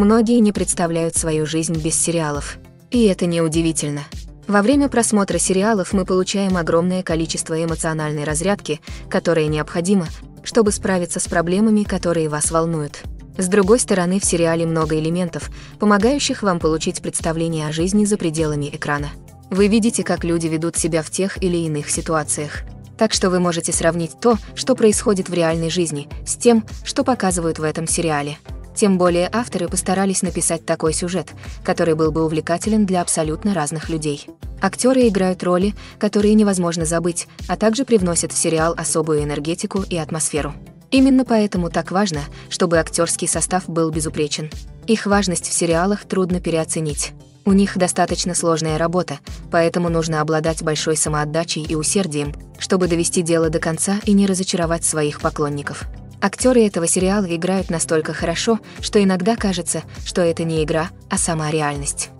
Многие не представляют свою жизнь без сериалов. И это неудивительно. Во время просмотра сериалов мы получаем огромное количество эмоциональной разрядки, которая необходима, чтобы справиться с проблемами, которые вас волнуют. С другой стороны, в сериале много элементов, помогающих вам получить представление о жизни за пределами экрана. Вы видите, как люди ведут себя в тех или иных ситуациях. Так что вы можете сравнить то, что происходит в реальной жизни, с тем, что показывают в этом сериале. Тем более авторы постарались написать такой сюжет, который был бы увлекателен для абсолютно разных людей. Актеры играют роли, которые невозможно забыть, а также привносят в сериал особую энергетику и атмосферу. Именно поэтому так важно, чтобы актерский состав был безупречен. Их важность в сериалах трудно переоценить. У них достаточно сложная работа, поэтому нужно обладать большой самоотдачей и усердием, чтобы довести дело до конца и не разочаровать своих поклонников. Актеры этого сериала играют настолько хорошо, что иногда кажется, что это не игра, а сама реальность.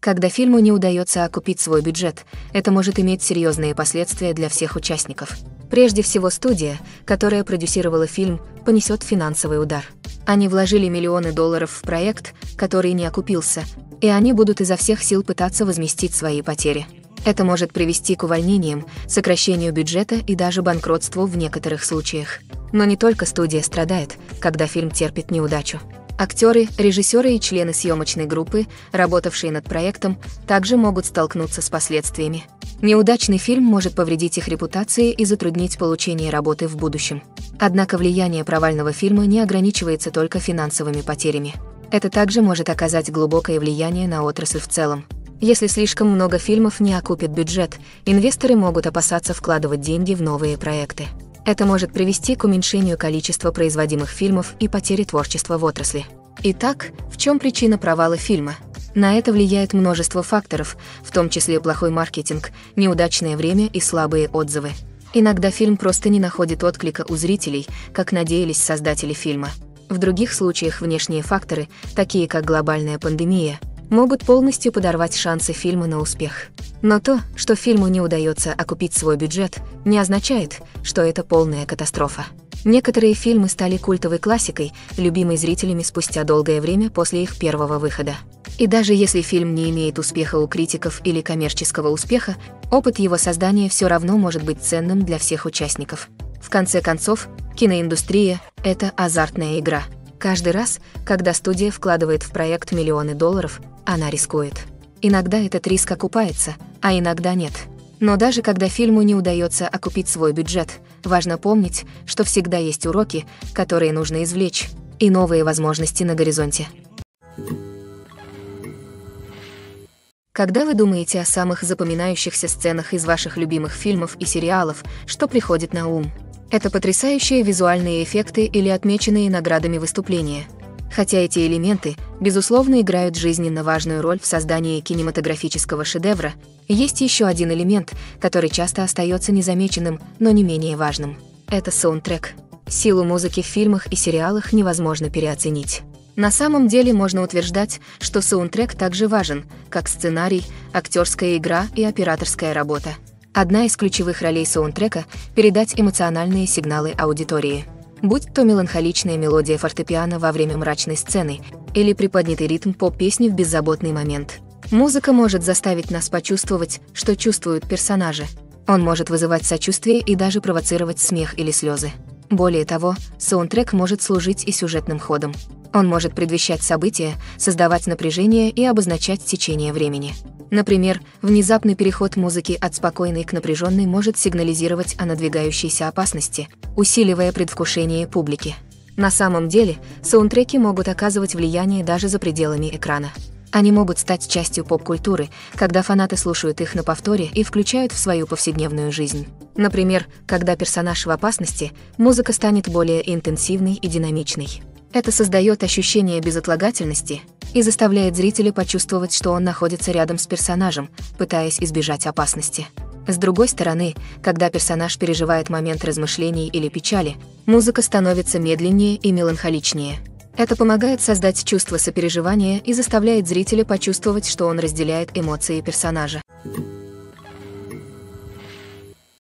Когда фильму не удается окупить свой бюджет, это может иметь серьезные последствия для всех участников. Прежде всего, студия, которая продюсировала фильм, понесет финансовый удар. Они вложили миллионы долларов в проект, который не окупился, и они будут изо всех сил пытаться возместить свои потери. Это может привести к увольнениям, сокращению бюджета и даже банкротству в некоторых случаях. Но не только студия страдает, когда фильм терпит неудачу. Актеры, режиссеры и члены съемочной группы, работавшие над проектом, также могут столкнуться с последствиями. Неудачный фильм может повредить их репутации и затруднить получение работы в будущем. Однако влияние провального фильма не ограничивается только финансовыми потерями. Это также может оказать глубокое влияние на отрасль в целом. Если слишком много фильмов не окупит бюджет, инвесторы могут опасаться вкладывать деньги в новые проекты. Это может привести к уменьшению количества производимых фильмов и потере творчества в отрасли. Итак, в чем причина провала фильма? На это влияет множество факторов, в том числе плохой маркетинг, неудачное время и слабые отзывы. Иногда фильм просто не находит отклика у зрителей, как надеялись создатели фильма. В других случаях внешние факторы, такие как глобальная пандемия, могут полностью подорвать шансы фильма на успех. Но то, что фильму не удается окупить свой бюджет, не означает, что это полная катастрофа. Некоторые фильмы стали культовой классикой, любимой зрителями спустя долгое время после их первого выхода. И даже если фильм не имеет успеха у критиков или коммерческого успеха, опыт его создания все равно может быть ценным для всех участников. В конце концов, киноиндустрия – это азартная игра. Каждый раз, когда студия вкладывает в проект миллионы долларов, она рискует. Иногда этот риск окупается, а иногда нет. Но даже когда фильму не удается окупить свой бюджет, важно помнить, что всегда есть уроки, которые нужно извлечь, и новые возможности на горизонте. Когда вы думаете о самых запоминающихся сценах из ваших любимых фильмов и сериалов, что приходит на ум? Это потрясающие визуальные эффекты или отмеченные наградами выступления. Хотя эти элементы, безусловно, играют жизненно важную роль в создании кинематографического шедевра, есть еще один элемент, который часто остается незамеченным, но не менее важным. Это саундтрек. Силу музыки в фильмах и сериалах невозможно переоценить. На самом деле можно утверждать, что саундтрек также важен, как сценарий, актерская игра и операторская работа. Одна из ключевых ролей саундтрека – передать эмоциональные сигналы аудитории. Будь то меланхоличная мелодия фортепиано во время мрачной сцены или приподнятый ритм поп-песни в беззаботный момент. Музыка может заставить нас почувствовать, что чувствуют персонажи. Он может вызывать сочувствие и даже провоцировать смех или слезы. Более того, саундтрек может служить и сюжетным ходом. Он может предвещать события, создавать напряжение и обозначать течение времени. Например, внезапный переход музыки от спокойной к напряженной может сигнализировать о надвигающейся опасности, усиливая предвкушение публики. На самом деле, саундтреки могут оказывать влияние даже за пределами экрана. Они могут стать частью поп-культуры, когда фанаты слушают их на повторе и включают в свою повседневную жизнь. Например, когда персонаж в опасности, музыка станет более интенсивной и динамичной. Это создает ощущение безотлагательности и заставляет зрителя почувствовать, что он находится рядом с персонажем, пытаясь избежать опасности. С другой стороны, когда персонаж переживает момент размышлений или печали, музыка становится медленнее и меланхоличнее. Это помогает создать чувство сопереживания и заставляет зрителя почувствовать, что он разделяет эмоции персонажа.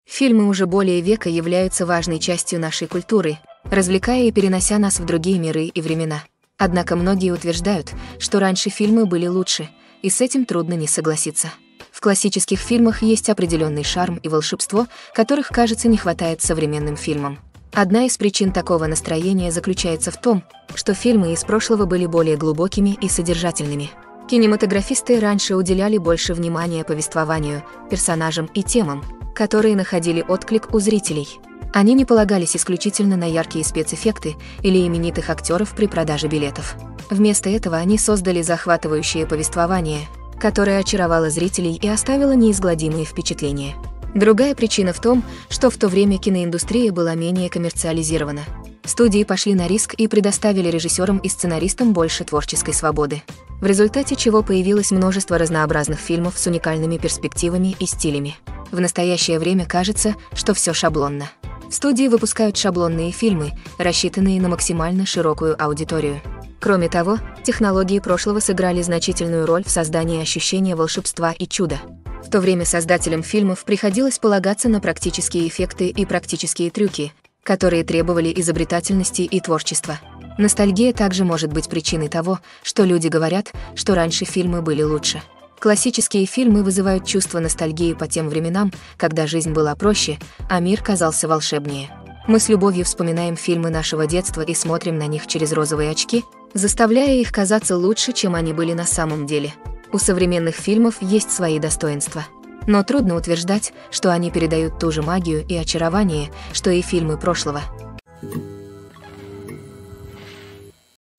Фильмы уже более века являются важной частью нашей культуры, развлекая и перенося нас в другие миры и времена. Однако многие утверждают, что раньше фильмы были лучше, и с этим трудно не согласиться. В классических фильмах есть определенный шарм и волшебство, которых, кажется, не хватает современным фильмам. Одна из причин такого настроения заключается в том, что фильмы из прошлого были более глубокими и содержательными. Кинематографисты раньше уделяли больше внимания повествованию, персонажам и темам, которые находили отклик у зрителей. Они не полагались исключительно на яркие спецэффекты или именитых актеров при продаже билетов. Вместо этого они создали захватывающее повествование, которое очаровало зрителей и оставило неизгладимые впечатления. Другая причина в том, что в то время киноиндустрия была менее коммерциализирована. Студии пошли на риск и предоставили режиссерам и сценаристам больше творческой свободы, в результате чего появилось множество разнообразных фильмов с уникальными перспективами и стилями. В настоящее время кажется, что все шаблонно. Студии выпускают шаблонные фильмы, рассчитанные на максимально широкую аудиторию. Кроме того, технологии прошлого сыграли значительную роль в создании ощущения волшебства и чуда. В то время создателям фильмов приходилось полагаться на практические эффекты и практические трюки, которые требовали изобретательности и творчества. Ностальгия также может быть причиной того, что люди говорят, что раньше фильмы были лучше. Классические фильмы вызывают чувство ностальгии по тем временам, когда жизнь была проще, а мир казался волшебнее. Мы с любовью вспоминаем фильмы нашего детства и смотрим на них через розовые очки, заставляя их казаться лучше, чем они были на самом деле. У современных фильмов есть свои достоинства. Но трудно утверждать, что они передают ту же магию и очарование, что и фильмы прошлого.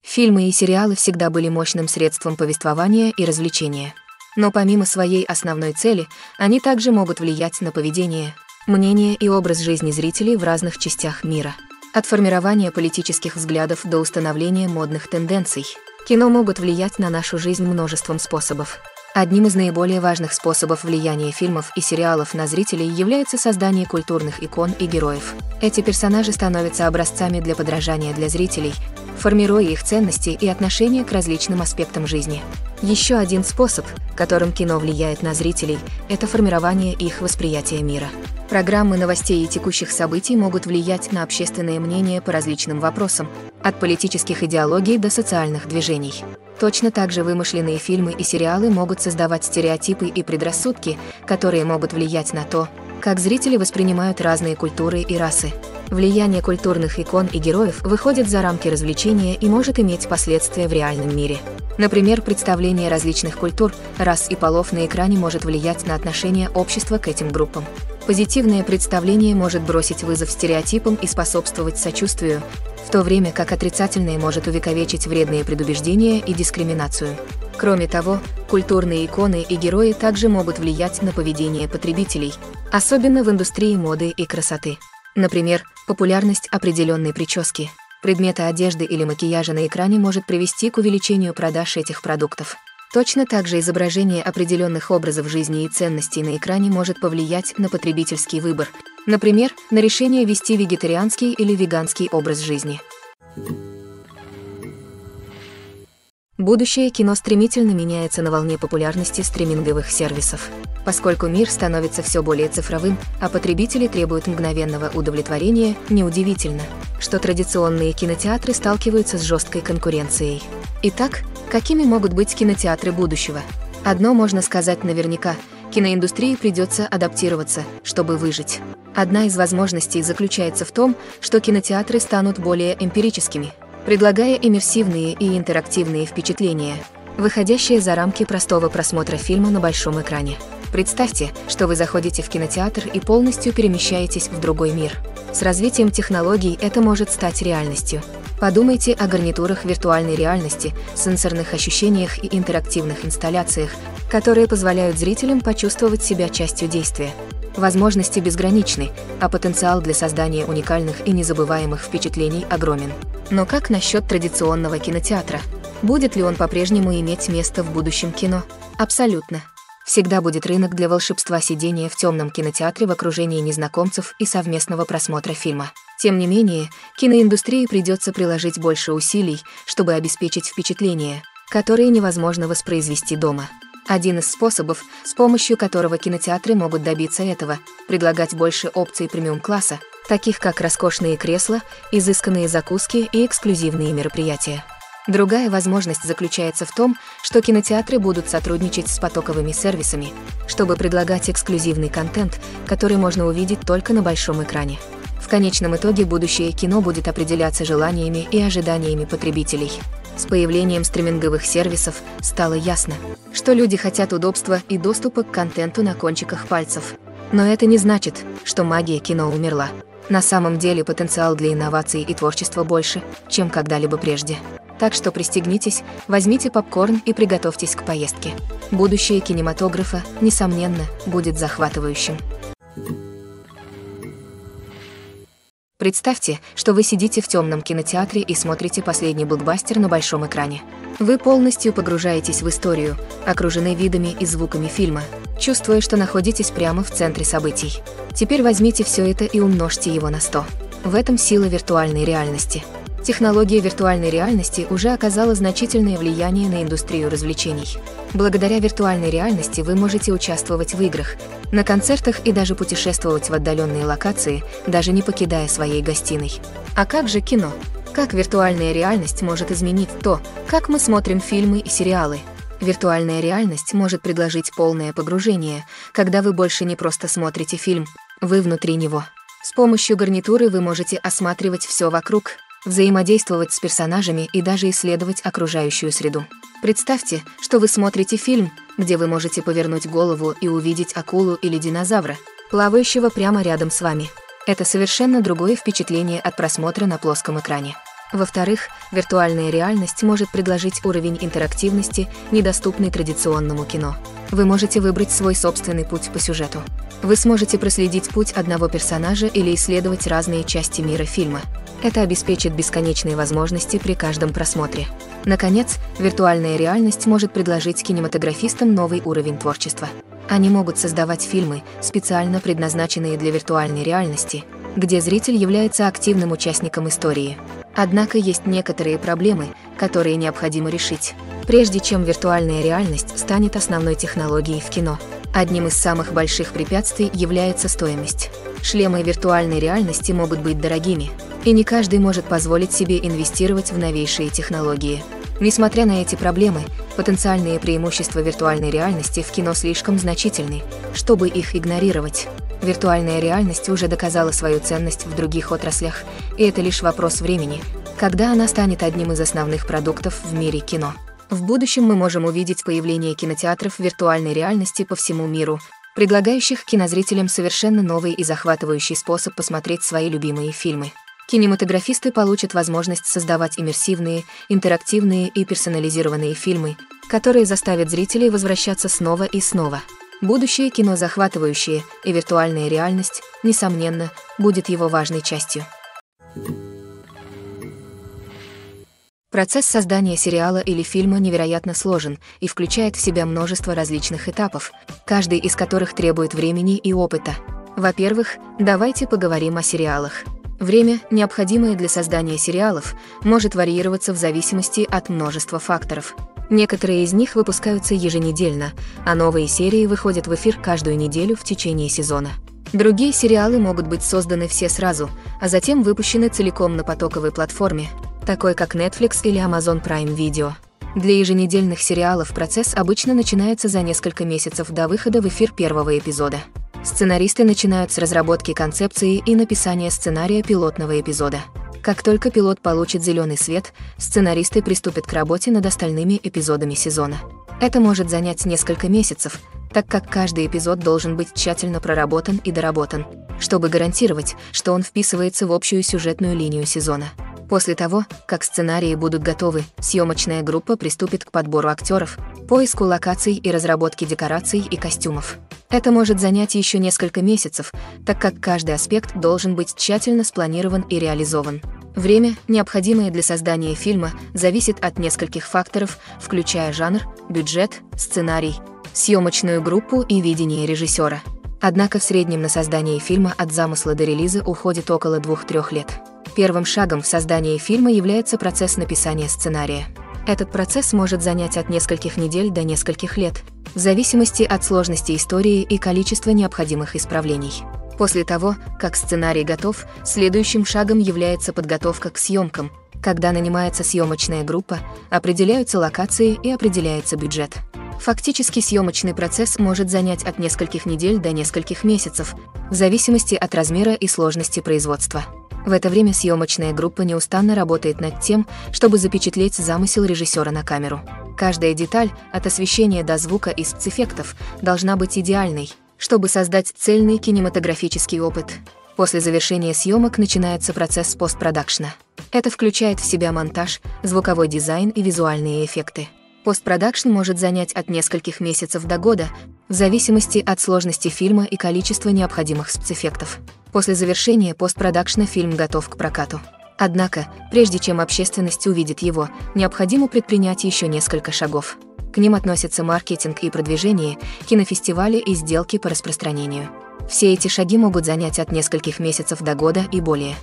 Фильмы и сериалы всегда были мощным средством повествования и развлечения. Но помимо своей основной цели, они также могут влиять на поведение, мнение и образ жизни зрителей в разных частях мира. От формирования политических взглядов до установления модных тенденций. Кино могут влиять на нашу жизнь множеством способов. Одним из наиболее важных способов влияния фильмов и сериалов на зрителей является создание культурных икон и героев. Эти персонажи становятся образцами для подражания для зрителей, формируя их ценности и отношения к различным аспектам жизни. Еще один способ, которым кино влияет на зрителей, это формирование их восприятия мира. Программы новостей и текущих событий могут влиять на общественное мнение по различным вопросам, от политических идеологий до социальных движений. Точно так же вымышленные фильмы и сериалы могут создавать стереотипы и предрассудки, которые могут влиять на то, как зрители воспринимают разные культуры и расы. Влияние культурных икон и героев выходит за рамки развлечения и может иметь последствия в реальном мире. Например, представление различных культур, рас и полов на экране может влиять на отношение общества к этим группам. Позитивное представление может бросить вызов стереотипам и способствовать сочувствию, в то время как отрицательное может увековечить вредные предубеждения и дискриминацию. Кроме того, культурные иконы и герои также могут влиять на поведение потребителей, особенно в индустрии моды и красоты. Например, популярность определенной прически, предмета одежды или макияжа на экране может привести к увеличению продаж этих продуктов. Точно так же изображение определенных образов жизни и ценностей на экране может повлиять на потребительский выбор, например, на решение вести вегетарианский или веганский образ жизни. Будущее кино стремительно меняется на волне популярности стриминговых сервисов. Поскольку мир становится все более цифровым, а потребители требуют мгновенного удовлетворения, неудивительно, что традиционные кинотеатры сталкиваются с жесткой конкуренцией. Итак, какими могут быть кинотеатры будущего? Одно можно сказать наверняка – киноиндустрии придется адаптироваться, чтобы выжить. Одна из возможностей заключается в том, что кинотеатры станут более эмпирическими, предлагая иммерсивные и интерактивные впечатления, выходящие за рамки простого просмотра фильма на большом экране. Представьте, что вы заходите в кинотеатр и полностью перемещаетесь в другой мир. С развитием технологий это может стать реальностью. Подумайте о гарнитурах виртуальной реальности, сенсорных ощущениях и интерактивных инсталляциях, которые позволяют зрителям почувствовать себя частью действия. Возможности безграничны, а потенциал для создания уникальных и незабываемых впечатлений огромен. Но как насчет традиционного кинотеатра? Будет ли он по-прежнему иметь место в будущем кино? Абсолютно. Всегда будет рынок для волшебства сидения в темном кинотеатре в окружении незнакомцев и совместного просмотра фильма. Тем не менее, киноиндустрии придется приложить больше усилий, чтобы обеспечить впечатления, которые невозможно воспроизвести дома. Один из способов, с помощью которого кинотеатры могут добиться этого, предлагать больше опций премиум-класса, таких как роскошные кресла, изысканные закуски и эксклюзивные мероприятия. Другая возможность заключается в том, что кинотеатры будут сотрудничать с потоковыми сервисами, чтобы предлагать эксклюзивный контент, который можно увидеть только на большом экране. В конечном итоге будущее кино будет определяться желаниями и ожиданиями потребителей. С появлением стриминговых сервисов стало ясно, что люди хотят удобства и доступа к контенту на кончиках пальцев. Но это не значит, что магия кино умерла. На самом деле потенциал для инноваций и творчества больше, чем когда-либо прежде. Так что пристегнитесь, возьмите попкорн и приготовьтесь к поездке. Будущее кинематографа, несомненно, будет захватывающим. Представьте, что вы сидите в темном кинотеатре и смотрите последний блокбастер на большом экране. Вы полностью погружаетесь в историю, окружены видами и звуками фильма, чувствуя, что находитесь прямо в центре событий. Теперь возьмите все это и умножьте его на 100. В этом сила виртуальной реальности. Технология виртуальной реальности уже оказала значительное влияние на индустрию развлечений. Благодаря виртуальной реальности вы можете участвовать в играх, на концертах и даже путешествовать в отдаленные локации, даже не покидая своей гостиной. А как же кино? Как виртуальная реальность может изменить то, как мы смотрим фильмы и сериалы? Виртуальная реальность может предложить полное погружение, когда вы больше не просто смотрите фильм, вы внутри него. С помощью гарнитуры вы можете осматривать все вокруг, взаимодействовать с персонажами и даже исследовать окружающую среду. Представьте, что вы смотрите фильм, где вы можете повернуть голову и увидеть акулу или динозавра, плавающего прямо рядом с вами. Это совершенно другое впечатление от просмотра на плоском экране. Во-вторых, виртуальная реальность может предложить уровень интерактивности, недоступный традиционному кино. Вы можете выбрать свой собственный путь по сюжету. Вы сможете проследить путь одного персонажа или исследовать разные части мира фильма. Это обеспечит бесконечные возможности при каждом просмотре. Наконец, виртуальная реальность может предложить кинематографистам новый уровень творчества. Они могут создавать фильмы, специально предназначенные для виртуальной реальности, где зритель является активным участником истории. Однако есть некоторые проблемы, которые необходимо решить, прежде чем виртуальная реальность станет основной технологией в кино. Одним из самых больших препятствий является стоимость. Шлемы виртуальной реальности могут быть дорогими, и не каждый может позволить себе инвестировать в новейшие технологии. Несмотря на эти проблемы, потенциальные преимущества виртуальной реальности в кино слишком значительны, чтобы их игнорировать. Виртуальная реальность уже доказала свою ценность в других отраслях, и это лишь вопрос времени, когда она станет одним из основных продуктов в мире кино. В будущем мы можем увидеть появление кинотеатров виртуальной реальности по всему миру, предлагающих кинозрителям совершенно новый и захватывающий способ посмотреть свои любимые фильмы. Кинематографисты получат возможность создавать иммерсивные, интерактивные и персонализированные фильмы, которые заставят зрителей возвращаться снова и снова. Будущее кино захватывающее, и виртуальная реальность, несомненно, будет его важной частью. Процесс создания сериала или фильма невероятно сложен и включает в себя множество различных этапов, каждый из которых требует времени и опыта. Во-первых, давайте поговорим о сериалах. Время, необходимое для создания сериалов, может варьироваться в зависимости от множества факторов. Некоторые из них выпускаются еженедельно, а новые серии выходят в эфир каждую неделю в течение сезона. Другие сериалы могут быть созданы все сразу, а затем выпущены целиком на потоковой платформе, такой как Netflix или Amazon Prime Video. Для еженедельных сериалов процесс обычно начинается за несколько месяцев до выхода в эфир первого эпизода. Сценаристы начинают с разработки концепции и написания сценария пилотного эпизода. Как только пилот получит зеленый свет, сценаристы приступят к работе над остальными эпизодами сезона. Это может занять несколько месяцев, так как каждый эпизод должен быть тщательно проработан и доработан, чтобы гарантировать, что он вписывается в общую сюжетную линию сезона. После того, как сценарии будут готовы, съемочная группа приступит к подбору актеров, поиску локаций и разработке декораций и костюмов. Это может занять еще несколько месяцев, так как каждый аспект должен быть тщательно спланирован и реализован. Время, необходимое для создания фильма, зависит от нескольких факторов, включая жанр, бюджет, сценарий, съемочную группу и видение режиссера. Однако в среднем на создание фильма от замысла до релиза уходит около 2-3 лет. Первым шагом в создании фильма является процесс написания сценария. Этот процесс может занять от нескольких недель до нескольких лет, в зависимости от сложности истории и количества необходимых исправлений. После того, как сценарий готов, следующим шагом является подготовка к съемкам, когда нанимается съемочная группа, определяются локации и определяется бюджет. Фактически съемочный процесс может занять от нескольких недель до нескольких месяцев, в зависимости от размера и сложности производства. В это время съемочная группа неустанно работает над тем, чтобы запечатлеть замысел режиссера на камеру. Каждая деталь, от освещения до звука и спецэффектов, должна быть идеальной, чтобы создать цельный кинематографический опыт. После завершения съемок начинается процесс постпродакшна. Это включает в себя монтаж, звуковой дизайн и визуальные эффекты. Постпродакшн может занять от нескольких месяцев до года, в зависимости от сложности фильма и количества необходимых спецэффектов. После завершения постпродакшна фильм готов к прокату. Однако, прежде чем общественность увидит его, необходимо предпринять еще несколько шагов. К ним относятся маркетинг и продвижение, кинофестивали и сделки по распространению. Все эти шаги могут занять от нескольких месяцев до года и более.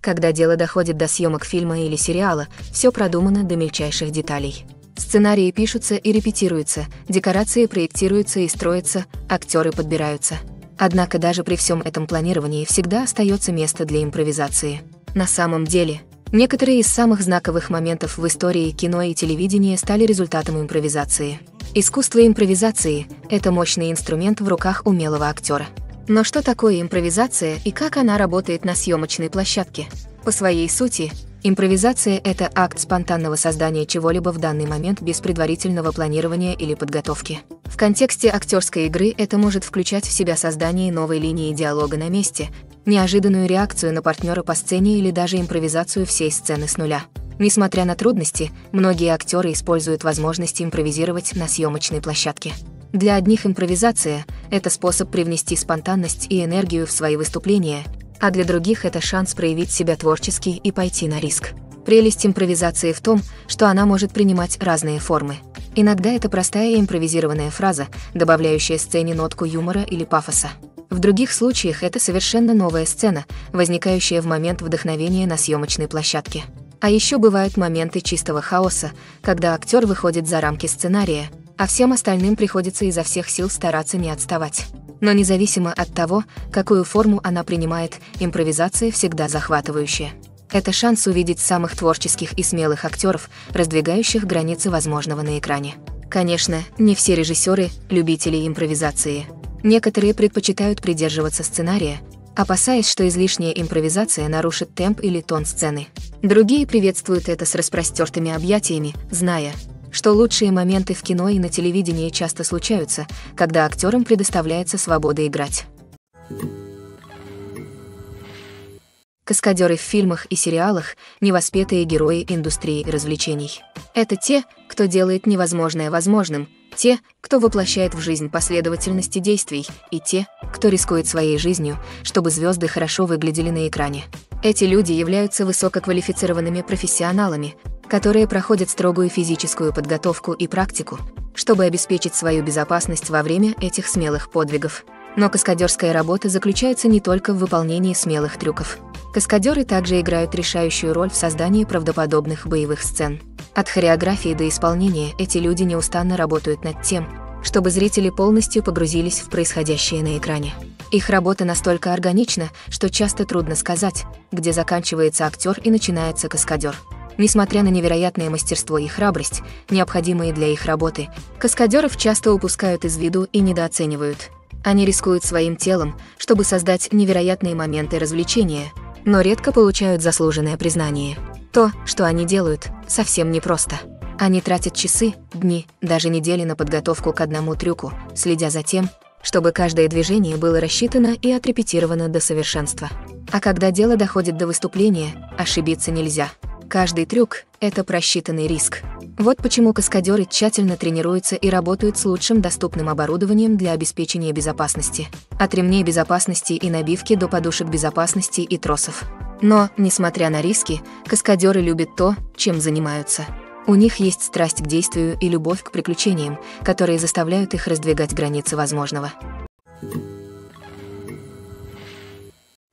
Когда дело доходит до съемок фильма или сериала, все продумано до мельчайших деталей. Сценарии пишутся и репетируются, декорации проектируются и строятся, актеры подбираются. Однако даже при всем этом планировании всегда остается место для импровизации. На самом деле, некоторые из самых знаковых моментов в истории кино и телевидения стали результатом импровизации. Искусство импровизации – это мощный инструмент в руках умелого актера. Но что такое импровизация и как она работает на съемочной площадке? По своей сути, импровизация – это акт спонтанного создания чего-либо в данный момент без предварительного планирования или подготовки. В контексте актерской игры это может включать в себя создание новой линии диалога на месте, неожиданную реакцию на партнера по сцене или даже импровизацию всей сцены с нуля. Несмотря на трудности, многие актеры используют возможность импровизировать на съемочной площадке. Для одних импровизация – это способ привнести спонтанность и энергию в свои выступления, а для других это шанс проявить себя творчески и пойти на риск. Прелесть импровизации в том, что она может принимать разные формы. Иногда это простая импровизированная фраза, добавляющая сцене нотку юмора или пафоса. В других случаях это совершенно новая сцена, возникающая в момент вдохновения на съемочной площадке. А еще бывают моменты чистого хаоса, когда актер выходит за рамки сценария, а всем остальным приходится изо всех сил стараться не отставать. Но независимо от того, какую форму она принимает, импровизация всегда захватывающая. Это шанс увидеть самых творческих и смелых актеров, раздвигающих границы возможного на экране. Конечно, не все режиссеры – любители импровизации. Некоторые предпочитают придерживаться сценария, опасаясь, что излишняя импровизация нарушит темп или тон сцены. Другие приветствуют это с распростертыми объятиями, зная, что лучшие моменты в кино и на телевидении часто случаются, когда актерам предоставляется свобода играть. Каскадеры в фильмах и сериалах – невоспетые герои индустрии развлечений. Это те, кто делает невозможное возможным, те, кто воплощает в жизнь последовательности действий, и те, кто рискует своей жизнью, чтобы звезды хорошо выглядели на экране. Эти люди являются высококвалифицированными профессионалами, которые проходят строгую физическую подготовку и практику, чтобы обеспечить свою безопасность во время этих смелых подвигов. Но каскадерская работа заключается не только в выполнении смелых трюков. Каскадеры также играют решающую роль в создании правдоподобных боевых сцен. От хореографии до исполнения эти люди неустанно работают над тем, чтобы зрители полностью погрузились в происходящее на экране. Их работа настолько органична, что часто трудно сказать, где заканчивается актер и начинается каскадер. Несмотря на невероятное мастерство и храбрость, необходимые для их работы, каскадеров часто упускают из виду и недооценивают. Они рискуют своим телом, чтобы создать невероятные моменты развлечения, но редко получают заслуженное признание. То, что они делают, совсем непросто. Они тратят часы, дни, даже недели на подготовку к одному трюку, следя за тем, чтобы каждое движение было рассчитано и отрепетировано до совершенства. А когда дело доходит до выступления, ошибиться нельзя. Каждый трюк – это просчитанный риск. Вот почему каскадеры тщательно тренируются и работают с лучшим доступным оборудованием для обеспечения безопасности. От ремней безопасности и набивки до подушек безопасности и тросов. Но, несмотря на риски, каскадеры любят то, чем занимаются. У них есть страсть к действию и любовь к приключениям, которые заставляют их раздвигать границы возможного.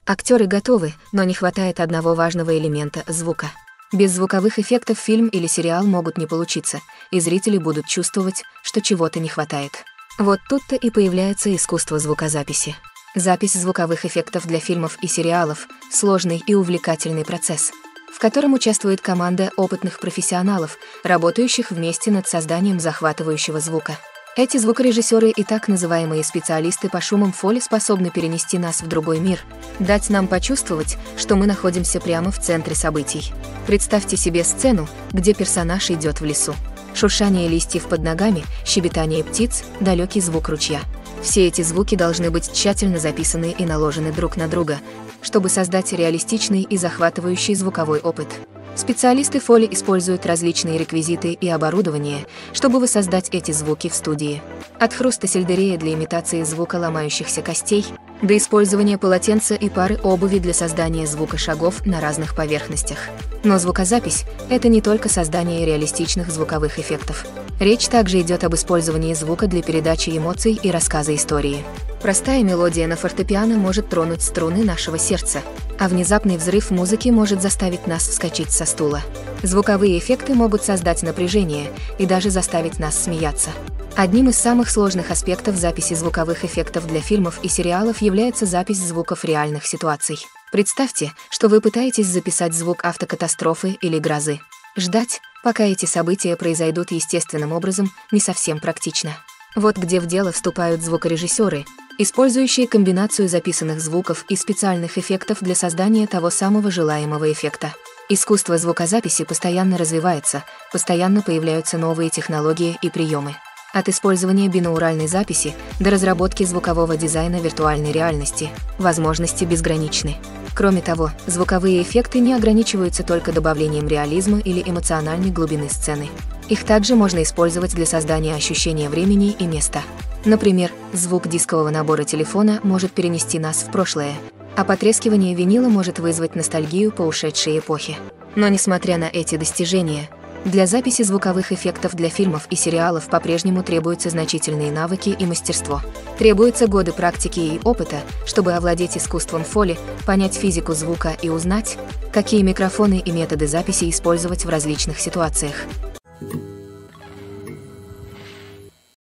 Актеры готовы, но не хватает одного важного элемента – звука. Без звуковых эффектов фильм или сериал могут не получиться, и зрители будут чувствовать, что чего-то не хватает. Вот тут-то и появляется искусство звукозаписи. Запись звуковых эффектов для фильмов и сериалов – сложный и увлекательный процесс, в котором участвует команда опытных профессионалов, работающих вместе над созданием захватывающего звука. Эти звукорежиссеры и так называемые специалисты по шумам Фолли способны перенести нас в другой мир, дать нам почувствовать, что мы находимся прямо в центре событий. Представьте себе сцену, где персонаж идет в лесу. Шуршание листьев под ногами, щебетание птиц, далекий звук ручья. Все эти звуки должны быть тщательно записаны и наложены друг на друга, чтобы создать реалистичный и захватывающий звуковой опыт. Специалисты Foley используют различные реквизиты и оборудование, чтобы воссоздать эти звуки в студии. От хруста сельдерея для имитации звука ломающихся костей, до использования полотенца и пары обуви для создания звука шагов на разных поверхностях. Но звукозапись – это не только создание реалистичных звуковых эффектов. Речь также идет об использовании звука для передачи эмоций и рассказа истории. Простая мелодия на фортепиано может тронуть струны нашего сердца, а внезапный взрыв музыки может заставить нас вскочить со стула. Звуковые эффекты могут создать напряжение и даже заставить нас смеяться. Одним из самых сложных аспектов записи звуковых эффектов для фильмов и сериалов является запись звуков реальных ситуаций. Представьте, что вы пытаетесь записать звук автокатастрофы или грозы. Ждать, пока эти события произойдут естественным образом, не совсем практично. Вот где в дело вступают звукорежиссеры, использующие комбинацию записанных звуков и специальных эффектов для создания того самого желаемого эффекта. Искусство звукозаписи постоянно развивается, постоянно появляются новые технологии и приемы. От использования бинауральной записи до разработки звукового дизайна виртуальной реальности возможности безграничны. Кроме того, звуковые эффекты не ограничиваются только добавлением реализма или эмоциональной глубины сцены. Их также можно использовать для создания ощущения времени и места. Например, звук дискового набора телефона может перенести нас в прошлое, а потрескивание винила может вызвать ностальгию по ушедшей эпохе. Но несмотря на эти достижения, для записи звуковых эффектов для фильмов и сериалов по-прежнему требуются значительные навыки и мастерство. Требуются годы практики и опыта, чтобы овладеть искусством Foley, понять физику звука и узнать, какие микрофоны и методы записи использовать в различных ситуациях.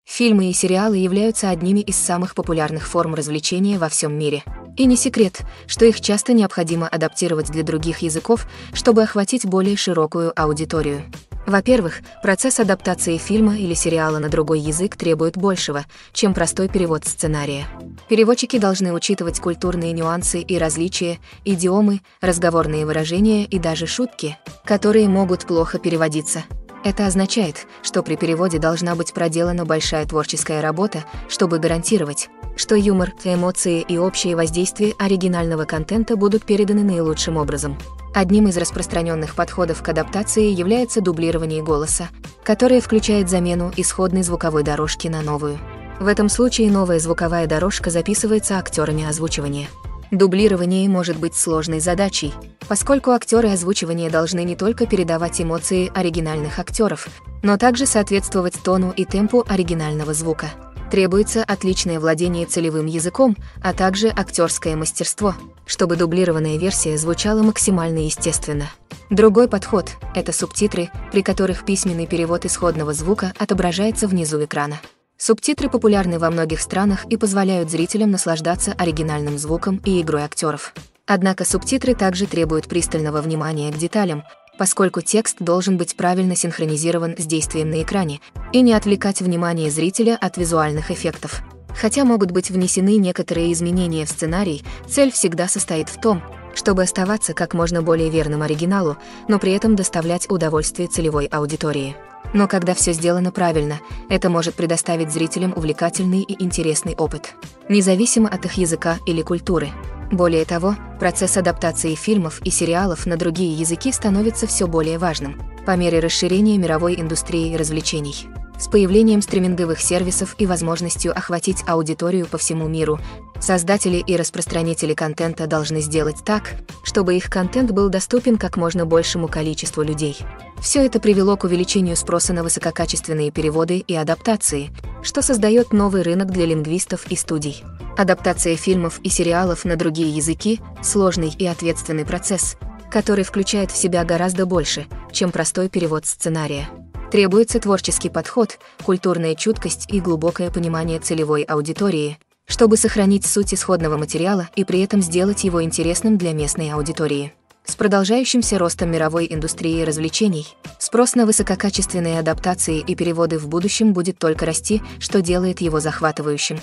Фильмы и сериалы являются одними из самых популярных форм развлечения во всем мире. И не секрет, что их часто необходимо адаптировать для других языков, чтобы охватить более широкую аудиторию. Во-первых, процесс адаптации фильма или сериала на другой язык требует большего, чем простой перевод сценария. Переводчики должны учитывать культурные нюансы и различия, идиомы, разговорные выражения и даже шутки, которые могут плохо переводиться. Это означает, что при переводе должна быть проделана большая творческая работа, чтобы гарантировать, что юмор, эмоции и общее воздействие оригинального контента будут переданы наилучшим образом. Одним из распространенных подходов к адаптации является дублирование голоса, которое включает замену исходной звуковой дорожки на новую. В этом случае новая звуковая дорожка записывается актерами озвучивания. Дублирование может быть сложной задачей, поскольку актеры озвучивания должны не только передавать эмоции оригинальных актеров, но также соответствовать тону и темпу оригинального звука. Требуется отличное владение целевым языком, а также актерское мастерство, чтобы дублированная версия звучала максимально естественно. Другой подход – это субтитры, при которых письменный перевод исходного звука отображается внизу экрана. Субтитры популярны во многих странах и позволяют зрителям наслаждаться оригинальным звуком и игрой актеров. Однако субтитры также требуют пристального внимания к деталям, поскольку текст должен быть правильно синхронизирован с действием на экране и не отвлекать внимание зрителя от визуальных эффектов. Хотя могут быть внесены некоторые изменения в сценарий, цель всегда состоит в том, чтобы оставаться как можно более верным оригиналу, но при этом доставлять удовольствие целевой аудитории. Но когда все сделано правильно, это может предоставить зрителям увлекательный и интересный опыт, независимо от их языка или культуры. Более того, процесс адаптации фильмов и сериалов на другие языки становится все более важным по мере расширения мировой индустрии развлечений. С появлением стриминговых сервисов и возможностью охватить аудиторию по всему миру, создатели и распространители контента должны сделать так, чтобы их контент был доступен как можно большему количеству людей. Все это привело к увеличению спроса на высококачественные переводы и адаптации, что создает новый рынок для лингвистов и студий. Адаптация фильмов и сериалов на другие языки – сложный и ответственный процесс, который включает в себя гораздо больше, чем простой перевод сценария. Требуется творческий подход, культурная чуткость и глубокое понимание целевой аудитории, чтобы сохранить суть исходного материала и при этом сделать его интересным для местной аудитории. С продолжающимся ростом мировой индустрии развлечений, спрос на высококачественные адаптации и переводы в будущем будет только расти, что делает его захватывающим.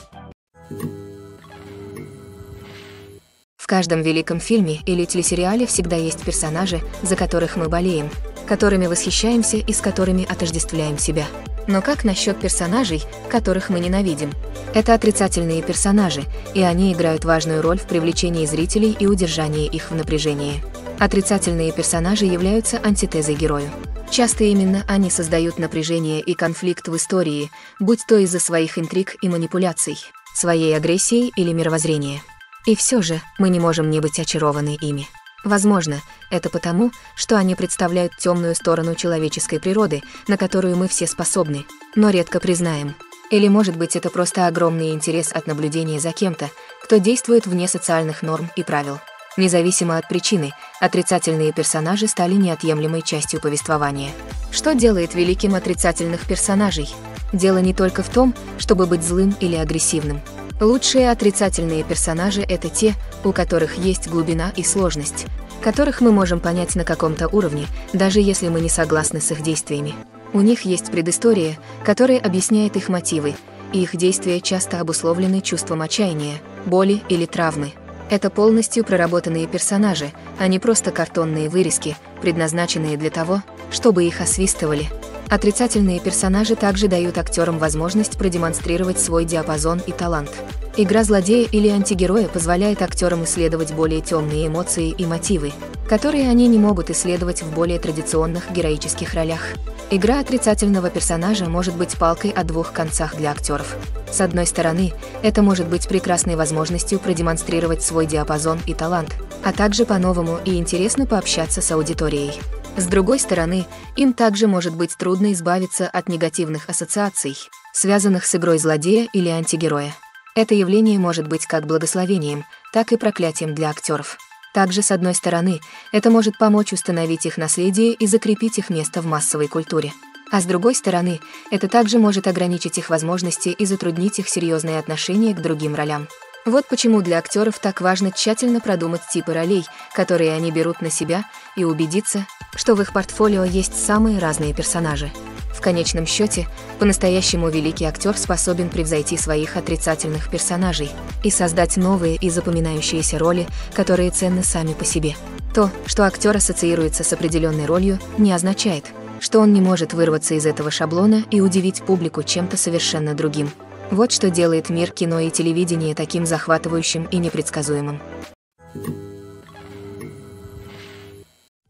В каждом великом фильме или телесериале всегда есть персонажи, за которых мы болеем, которыми восхищаемся и с которыми отождествляем себя. Но как насчет персонажей, которых мы ненавидим? Это отрицательные персонажи, и они играют важную роль в привлечении зрителей и удержании их в напряжении. Отрицательные персонажи являются антитезой герою. Часто именно они создают напряжение и конфликт в истории, будь то из-за своих интриг и манипуляций, своей агрессии или мировоззрения. И все же мы не можем не быть очарованы ими. Возможно, это потому, что они представляют темную сторону человеческой природы, на которую мы все способны, но редко признаем. Или, может быть, это просто огромный интерес от наблюдения за кем-то, кто действует вне социальных норм и правил. Независимо от причины, отрицательные персонажи стали неотъемлемой частью повествования. Что делает великим отрицательных персонажей? Дело не только в том, чтобы быть злым или агрессивным. Лучшие отрицательные персонажи – это те, у которых есть глубина и сложность, которых мы можем понять на каком-то уровне, даже если мы не согласны с их действиями. У них есть предыстория, которая объясняет их мотивы, и их действия часто обусловлены чувством отчаяния, боли или травмы. Это полностью проработанные персонажи, а не просто картонные вырезки, предназначенные для того, чтобы их освистывали. Отрицательные персонажи также дают актерам возможность продемонстрировать свой диапазон и талант. Игра злодея или антигероя позволяет актерам исследовать более темные эмоции и мотивы, которые они не могут исследовать в более традиционных героических ролях. Игра отрицательного персонажа может быть палкой о двух концах для актеров. С одной стороны, это может быть прекрасной возможностью продемонстрировать свой диапазон и талант, а также по-новому и интересно пообщаться с аудиторией. С другой стороны, им также может быть трудно избавиться от негативных ассоциаций, связанных с игрой злодея или антигероя. Это явление может быть как благословением, так и проклятием для актеров. Также, с одной стороны, это может помочь установить их наследие и закрепить их место в массовой культуре. А с другой стороны, это также может ограничить их возможности и затруднить их серьезные отношения к другим ролям. Вот почему для актеров так важно тщательно продумать типы ролей, которые они берут на себя, и убедиться, что в их портфолио есть самые разные персонажи. В конечном счете, по-настоящему великий актер способен превзойти своих отрицательных персонажей и создать новые и запоминающиеся роли, которые ценны сами по себе. То, что актер ассоциируется с определенной ролью, не означает, что он не может вырваться из этого шаблона и удивить публику чем-то совершенно другим. Вот что делает мир кино и телевидения таким захватывающим и непредсказуемым.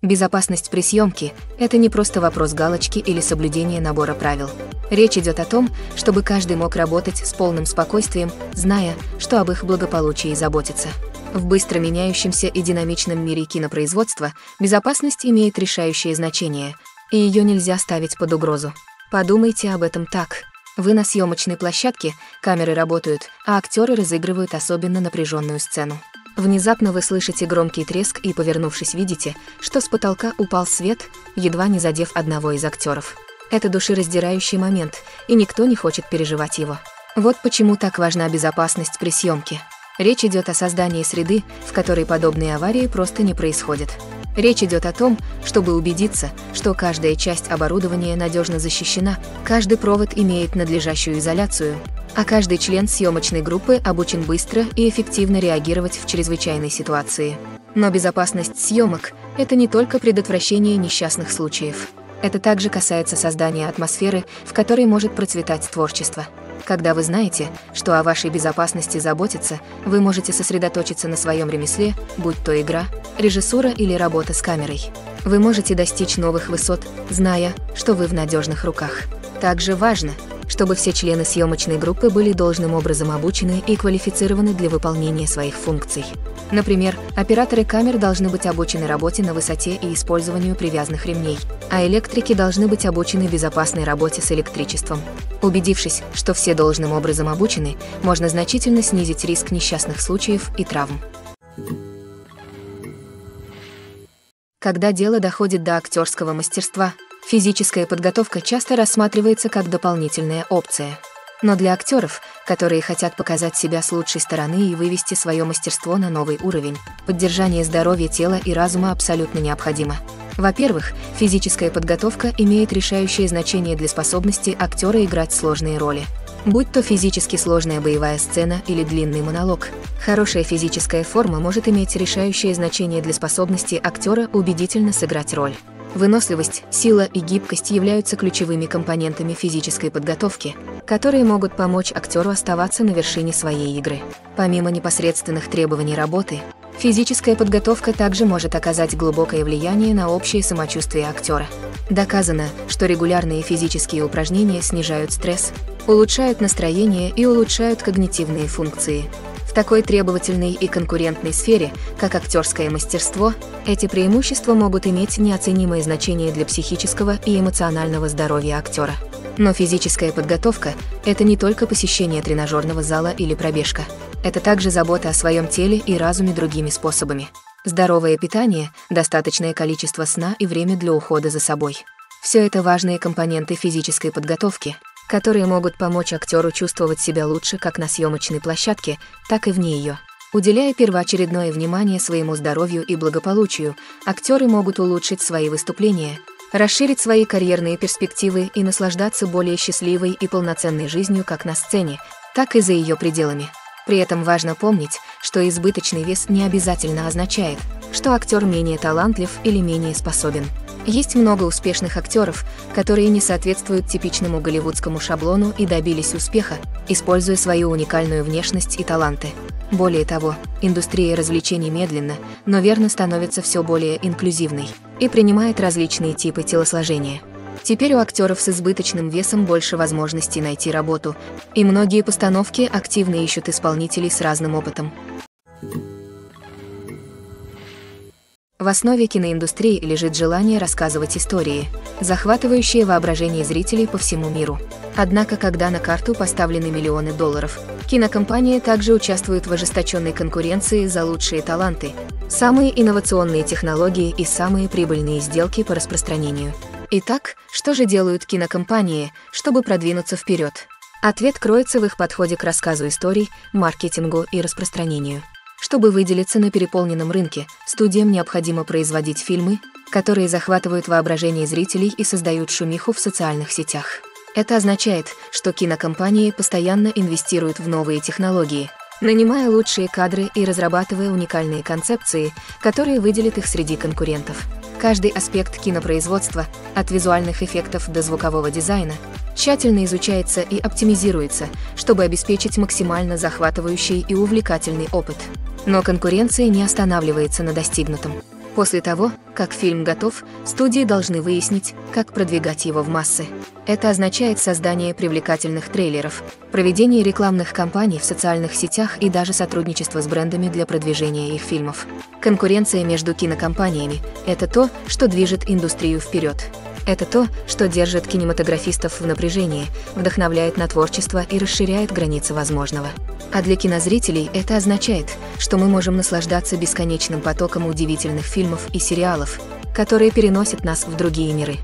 Безопасность при съемке – это не просто вопрос галочки или соблюдения набора правил. Речь идет о том, чтобы каждый мог работать с полным спокойствием, зная, что об их благополучии заботится. В быстро меняющемся и динамичном мире кинопроизводства безопасность имеет решающее значение, и ее нельзя ставить под угрозу. Подумайте об этом так. Вы на съемочной площадке, камеры работают, а актеры разыгрывают особенно напряженную сцену. Внезапно вы слышите громкий треск и, повернувшись, видите, что с потолка упал свет, едва не задев одного из актеров. Это душераздирающий момент, и никто не хочет переживать его. Вот почему так важна безопасность при съемке. Речь идет о создании среды, в которой подобные аварии просто не происходят. Речь идет о том, чтобы убедиться, что каждая часть оборудования надежно защищена, каждый провод имеет надлежащую изоляцию, а каждый член съемочной группы обучен быстро и эффективно реагировать в чрезвычайной ситуации. Но безопасность съемок – это не только предотвращение несчастных случаев. Это также касается создания атмосферы, в которой может процветать творчество. Когда вы знаете, что о вашей безопасности заботятся, вы можете сосредоточиться на своем ремесле, будь то игра, режиссура или работа с камерой. Вы можете достичь новых высот, зная, что вы в надежных руках. Также важно, чтобы все члены съемочной группы были должным образом обучены и квалифицированы для выполнения своих функций. Например, операторы камер должны быть обучены работе на высоте и использованию привязанных ремней, а электрики должны быть обучены безопасной работе с электричеством. Убедившись, что все должным образом обучены, можно значительно снизить риск несчастных случаев и травм. Когда дело доходит до актерского мастерства, Физическая подготовка часто рассматривается как дополнительная опция. Но для актеров, которые хотят показать себя с лучшей стороны и вывести свое мастерство на новый уровень, поддержание здоровья тела и разума абсолютно необходимо. Во-первых, физическая подготовка имеет решающее значение для способности актера играть сложные роли. Будь то физически сложная боевая сцена или длинный монолог, хорошая физическая форма может иметь решающее значение для способности актера убедительно сыграть роль. Выносливость, сила и гибкость являются ключевыми компонентами физической подготовки, которые могут помочь актеру оставаться на вершине своей игры. Помимо непосредственных требований работы, физическая подготовка также может оказать глубокое влияние на общее самочувствие актера. Доказано, что регулярные физические упражнения снижают стресс, улучшают настроение и улучшают когнитивные функции. В такой требовательной и конкурентной сфере, как актерское мастерство, эти преимущества могут иметь неоценимое значение для психического и эмоционального здоровья актера. Но физическая подготовка – это не только посещение тренажерного зала или пробежка. Это также забота о своем теле и разуме другими способами. Здоровое питание, достаточное количество сна и время для ухода за собой. Все это важные компоненты физической подготовки, которые могут помочь актеру чувствовать себя лучше как на съемочной площадке, так и вне ее. Уделяя первоочередное внимание своему здоровью и благополучию, актеры могут улучшить свои выступления, расширить свои карьерные перспективы и наслаждаться более счастливой и полноценной жизнью как на сцене, так и за ее пределами. При этом важно помнить, что избыточный вес не обязательно означает, что актер менее талантлив или менее способен. Есть много успешных актеров, которые не соответствуют типичному голливудскому шаблону и добились успеха, используя свою уникальную внешность и таланты. Более того, индустрия развлечений медленно, но верно становится все более инклюзивной и принимает различные типы телосложения. Теперь у актеров с избыточным весом больше возможностей найти работу, и многие постановки активно ищут исполнителей с разным опытом. В основе киноиндустрии лежит желание рассказывать истории, захватывающие воображение зрителей по всему миру. Однако, когда на карту поставлены миллионы долларов, кинокомпании также участвуют в ожесточенной конкуренции за лучшие таланты, самые инновационные технологии и самые прибыльные сделки по распространению. Итак, что же делают кинокомпании, чтобы продвинуться вперед? Ответ кроется в их подходе к рассказу историй, маркетингу и распространению. Чтобы выделиться на переполненном рынке, студиям необходимо производить фильмы, которые захватывают воображение зрителей и создают шумиху в социальных сетях. Это означает, что кинокомпании постоянно инвестируют в новые технологии, нанимая лучшие кадры и разрабатывая уникальные концепции, которые выделят их среди конкурентов. Каждый аспект кинопроизводства, от визуальных эффектов до звукового дизайна, тщательно изучается и оптимизируется, чтобы обеспечить максимально захватывающий и увлекательный опыт. Но конкуренция не останавливается на достигнутом. После того, как фильм готов, студии должны выяснить, как продвигать его в массы. Это означает создание привлекательных трейлеров, проведение рекламных кампаний в социальных сетях и даже сотрудничество с брендами для продвижения их фильмов. Конкуренция между кинокомпаниями – это то, что движет индустрию вперед. Это то, что держит кинематографистов в напряжении, вдохновляет на творчество и расширяет границы возможного. А для кинозрителей это означает, что мы можем наслаждаться бесконечным потоком удивительных фильмов и сериалов, которые переносят нас в другие миры.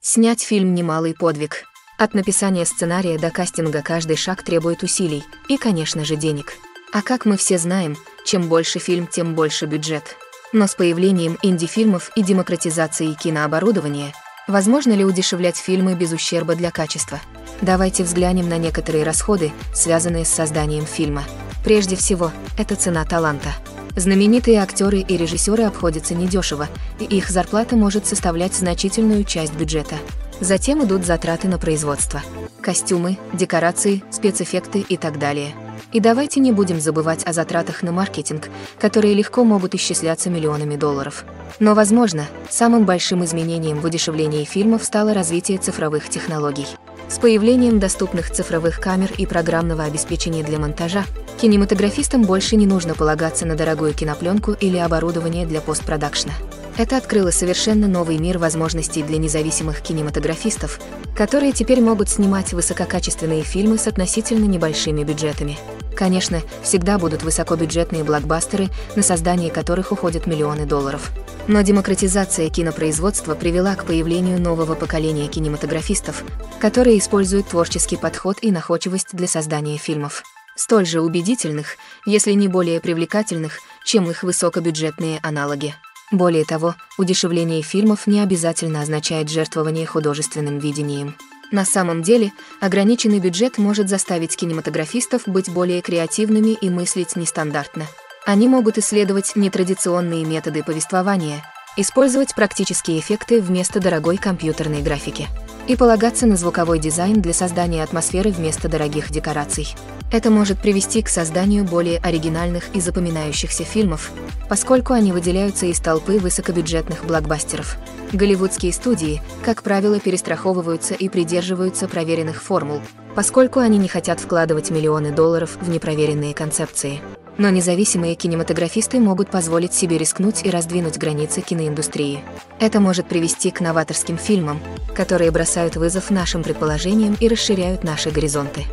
Снять фильм – немалый подвиг. От написания сценария до кастинга каждый шаг требует усилий и, конечно же, денег. А как мы все знаем, чем больше фильм, тем больше бюджет. Но с появлением инди-фильмов и демократизацией кинооборудования, возможно ли удешевлять фильмы без ущерба для качества? Давайте взглянем на некоторые расходы, связанные с созданием фильма. Прежде всего, это цена таланта. Знаменитые актеры и режиссеры обходятся недешево, и их зарплата может составлять значительную часть бюджета. Затем идут затраты на производство. Костюмы, декорации, спецэффекты и так далее. И давайте не будем забывать о затратах на маркетинг, которые легко могут исчисляться миллионами долларов. Но, возможно, самым большим изменением в удешевлении фильмов стало развитие цифровых технологий. С появлением доступных цифровых камер и программного обеспечения для монтажа, кинематографистам больше не нужно полагаться на дорогую кинопленку или оборудование для постпродакшна. Это открыло совершенно новый мир возможностей для независимых кинематографистов, которые теперь могут снимать высококачественные фильмы с относительно небольшими бюджетами. Конечно, всегда будут высокобюджетные блокбастеры, на создание которых уходят миллионы долларов. Но демократизация кинопроизводства привела к появлению нового поколения кинематографистов, которые используют творческий подход и находчивость для создания фильмов, столь же убедительных, если не более привлекательных, чем их высокобюджетные аналоги. Более того, удешевление фильмов не обязательно означает жертвование художественным видением. На самом деле, ограниченный бюджет может заставить кинематографистов быть более креативными и мыслить нестандартно. Они могут исследовать нетрадиционные методы повествования, использовать практические эффекты вместо дорогой компьютерной графики и полагаться на звуковой дизайн для создания атмосферы вместо дорогих декораций. Это может привести к созданию более оригинальных и запоминающихся фильмов, поскольку они выделяются из толпы высокобюджетных блокбастеров. Голливудские студии, как правило, перестраховываются и придерживаются проверенных формул, поскольку они не хотят вкладывать миллионы долларов в непроверенные концепции. Но независимые кинематографисты могут позволить себе рискнуть и раздвинуть границы киноиндустрии. Это может привести к новаторским фильмам, которые бросают вызов нашим предположениям и расширяют наши горизонты.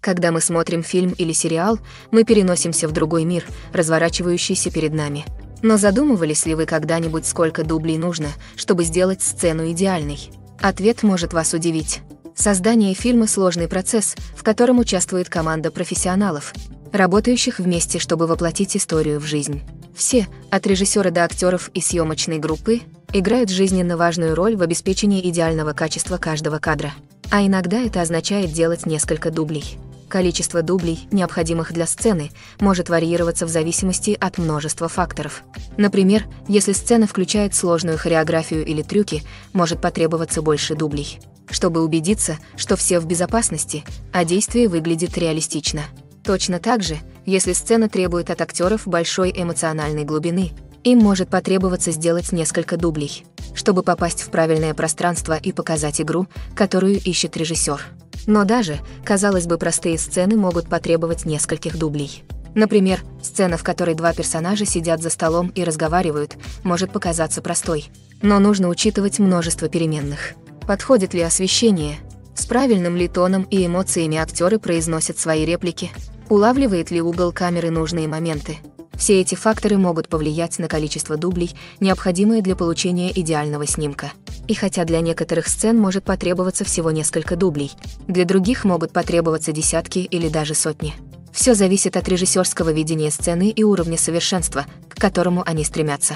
Когда мы смотрим фильм или сериал, мы переносимся в другой мир, разворачивающийся перед нами. Но задумывались ли вы когда-нибудь, сколько дублей нужно, чтобы сделать сцену идеальной? Ответ может вас удивить. Создание фильма – сложный процесс, в котором участвует команда профессионалов, работающих вместе, чтобы воплотить историю в жизнь. Все, от режиссера до актеров и съемочной группы, играют жизненно важную роль в обеспечении идеального качества каждого кадра. А иногда это означает делать несколько дублей. Количество дублей, необходимых для сцены, может варьироваться в зависимости от множества факторов. Например, если сцена включает сложную хореографию или трюки, может потребоваться больше дублей, чтобы убедиться, что все в безопасности, а действие выглядит реалистично. Точно так же, если сцена требует от актеров большой эмоциональной глубины, им может потребоваться сделать несколько дублей, чтобы попасть в правильное пространство и показать игру, которую ищет режиссер. Но даже, казалось бы, простые сцены могут потребовать нескольких дублей. Например, сцена, в которой два персонажа сидят за столом и разговаривают, может показаться простой, но нужно учитывать множество переменных. Подходит ли освещение? С правильным ли тоном и эмоциями актеры произносят свои реплики? Улавливает ли угол камеры нужные моменты? Все эти факторы могут повлиять на количество дублей, необходимые для получения идеального снимка. И хотя для некоторых сцен может потребоваться всего несколько дублей, для других могут потребоваться десятки или даже сотни. Все зависит от режиссерского видения сцены и уровня совершенства, к которому они стремятся.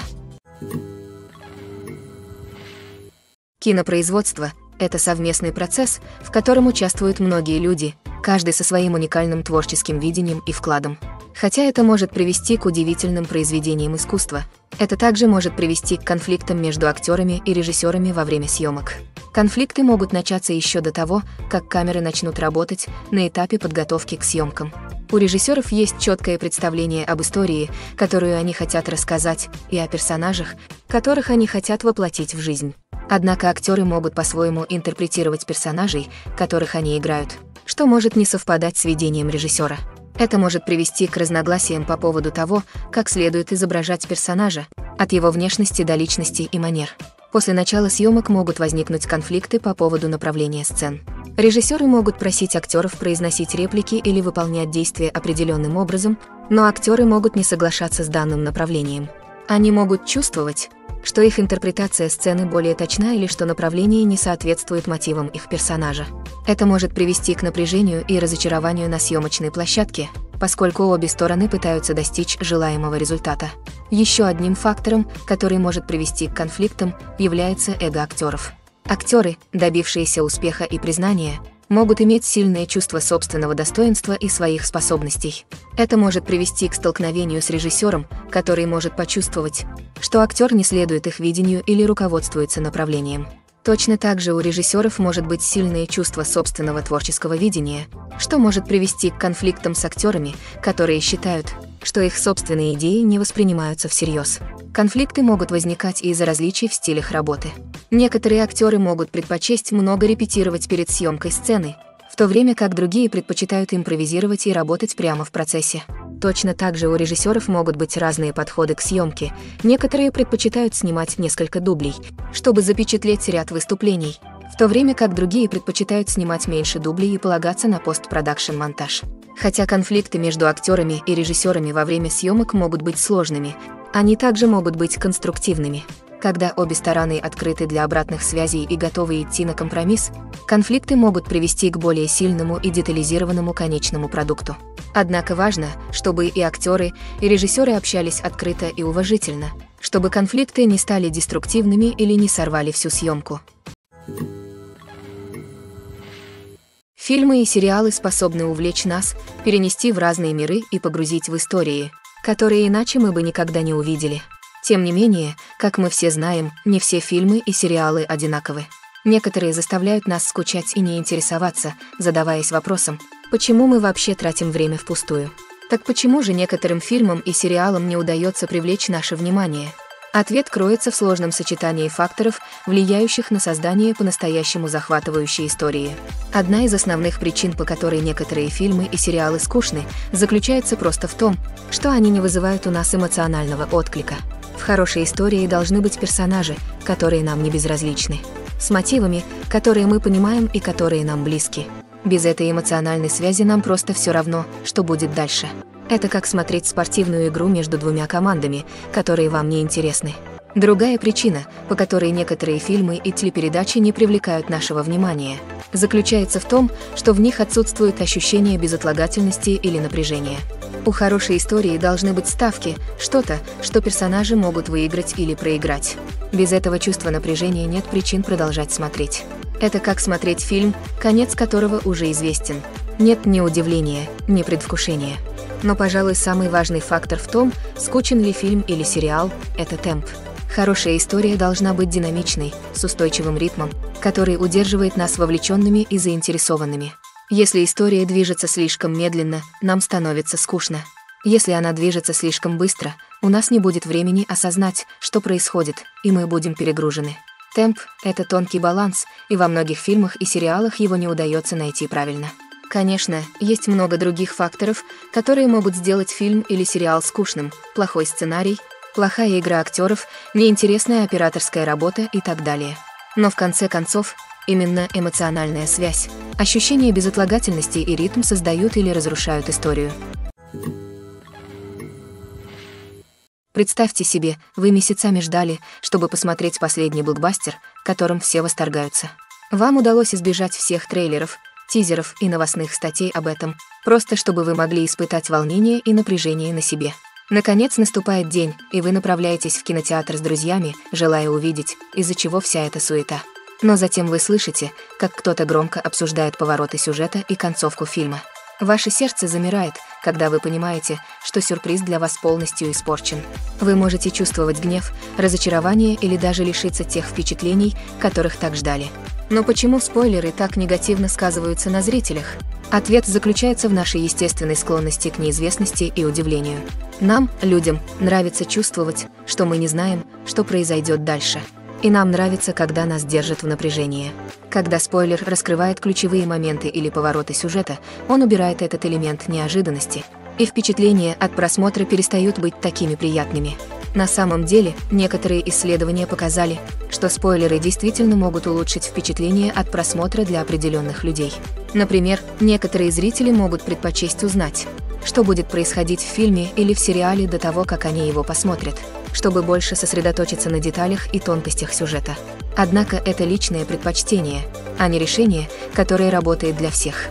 Кинопроизводство – это совместный процесс, в котором участвуют многие люди, каждый со своим уникальным творческим видением и вкладом. Хотя это может привести к удивительным произведениям искусства, это также может привести к конфликтам между актерами и режиссерами во время съемок. Конфликты могут начаться еще до того, как камеры начнут работать на этапе подготовки к съемкам. У режиссеров есть четкое представление об истории, которую они хотят рассказать, и о персонажах, которых они хотят воплотить в жизнь. Однако актеры могут по-своему интерпретировать персонажей, которых они играют, что может не совпадать с видением режиссера. Это может привести к разногласиям по поводу того, как следует изображать персонажа, от его внешности до личности и манер. После начала съемок могут возникнуть конфликты по поводу направления сцен. Режиссеры могут просить актеров произносить реплики или выполнять действия определенным образом, но актеры могут не соглашаться с данным направлением. Они могут чувствовать, что их интерпретация сцены более точна или что направление не соответствует мотивам их персонажа. Это может привести к напряжению и разочарованию на съемочной площадке, поскольку обе стороны пытаются достичь желаемого результата. Еще одним фактором, который может привести к конфликтам, является эго актеров. Актеры, добившиеся успеха и признания, могут иметь сильное чувство собственного достоинства и своих способностей. Это может привести к столкновению с режиссером, который может почувствовать, что актер не следует их видению или руководствуется направлением. Точно так же у режиссеров может быть сильное чувство собственного творческого видения, что может привести к конфликтам с актерами, которые считают, что их собственные идеи не воспринимаются всерьез. Конфликты могут возникать из-за различий в стилях работы. Некоторые актеры могут предпочесть много репетировать перед съемкой сцены, в то время как другие предпочитают импровизировать и работать прямо в процессе. Точно так же у режиссеров могут быть разные подходы к съемке. Некоторые предпочитают снимать несколько дублей, чтобы запечатлеть ряд выступлений, в то время как другие предпочитают снимать меньше дублей и полагаться на постпродакшн-монтаж. Хотя конфликты между актерами и режиссерами во время съемок могут быть сложными, они также могут быть конструктивными. Когда обе стороны открыты для обратных связей и готовы идти на компромисс, конфликты могут привести к более сильному и детализированному конечному продукту. Однако важно, чтобы и актеры, и режиссеры общались открыто и уважительно, чтобы конфликты не стали деструктивными или не сорвали всю съемку. Фильмы и сериалы способны увлечь нас, перенести в разные миры и погрузить в истории, которые иначе мы бы никогда не увидели. Тем не менее, как мы все знаем, не все фильмы и сериалы одинаковы. Некоторые заставляют нас скучать и не интересоваться, задаваясь вопросом, почему мы вообще тратим время впустую. Так почему же некоторым фильмам и сериалам не удается привлечь наше внимание? Ответ кроется в сложном сочетании факторов, влияющих на создание по-настоящему захватывающей истории. Одна из основных причин, по которой некоторые фильмы и сериалы скучны, заключается просто в том, что они не вызывают у нас эмоционального отклика. В хорошей истории должны быть персонажи, которые нам не безразличны, с мотивами, которые мы понимаем и которые нам близки. Без этой эмоциональной связи нам просто все равно, что будет дальше. Это как смотреть спортивную игру между двумя командами, которые вам не интересны. Другая причина, по которой некоторые фильмы и телепередачи не привлекают нашего внимания, заключается в том, что в них отсутствует ощущение безотлагательности или напряжения. У хорошей истории должны быть ставки, что-то, что персонажи могут выиграть или проиграть. Без этого чувства напряжения нет причин продолжать смотреть. Это как смотреть фильм, конец которого уже известен. Нет ни удивления, ни предвкушения. Но, пожалуй, самый важный фактор в том, скучен ли фильм или сериал, это темп. Хорошая история должна быть динамичной, с устойчивым ритмом, который удерживает нас вовлеченными и заинтересованными. Если история движется слишком медленно, нам становится скучно. Если она движется слишком быстро, у нас не будет времени осознать, что происходит, и мы будем перегружены. Темп – это тонкий баланс, и во многих фильмах и сериалах его не удается найти правильно. Конечно, есть много других факторов, которые могут сделать фильм или сериал скучным: плохой сценарий, плохая игра актеров, неинтересная операторская работа и так далее. Но в конце концов, именно эмоциональная связь, ощущение безотлагательности и ритм создают или разрушают историю. Представьте себе, вы месяцами ждали, чтобы посмотреть последний блокбастер, которым все восторгаются. Вам удалось избежать всех трейлеров, тизеров и новостных статей об этом, просто чтобы вы могли испытать волнение и напряжение на себе. Наконец наступает день, и вы направляетесь в кинотеатр с друзьями, желая увидеть, из-за чего вся эта суета. Но затем вы слышите, как кто-то громко обсуждает повороты сюжета и концовку фильма. Ваше сердце замирает, когда вы понимаете, что сюрприз для вас полностью испорчен. Вы можете чувствовать гнев, разочарование или даже лишиться тех впечатлений, которых так ждали. Но почему спойлеры так негативно сказываются на зрителях? Ответ заключается в нашей естественной склонности к неизвестности и удивлению. Нам, людям, нравится чувствовать, что мы не знаем, что произойдет дальше. И нам нравится, когда нас держат в напряжении. Когда спойлер раскрывает ключевые моменты или повороты сюжета, он убирает этот элемент неожиданности, и впечатления от просмотра перестают быть такими приятными. На самом деле, некоторые исследования показали, что спойлеры действительно могут улучшить впечатление от просмотра для определенных людей. Например, некоторые зрители могут предпочесть узнать, что будет происходить в фильме или в сериале до того, как они его посмотрят, чтобы больше сосредоточиться на деталях и тонкостях сюжета. Однако это личное предпочтение, а не решение, которое работает для всех.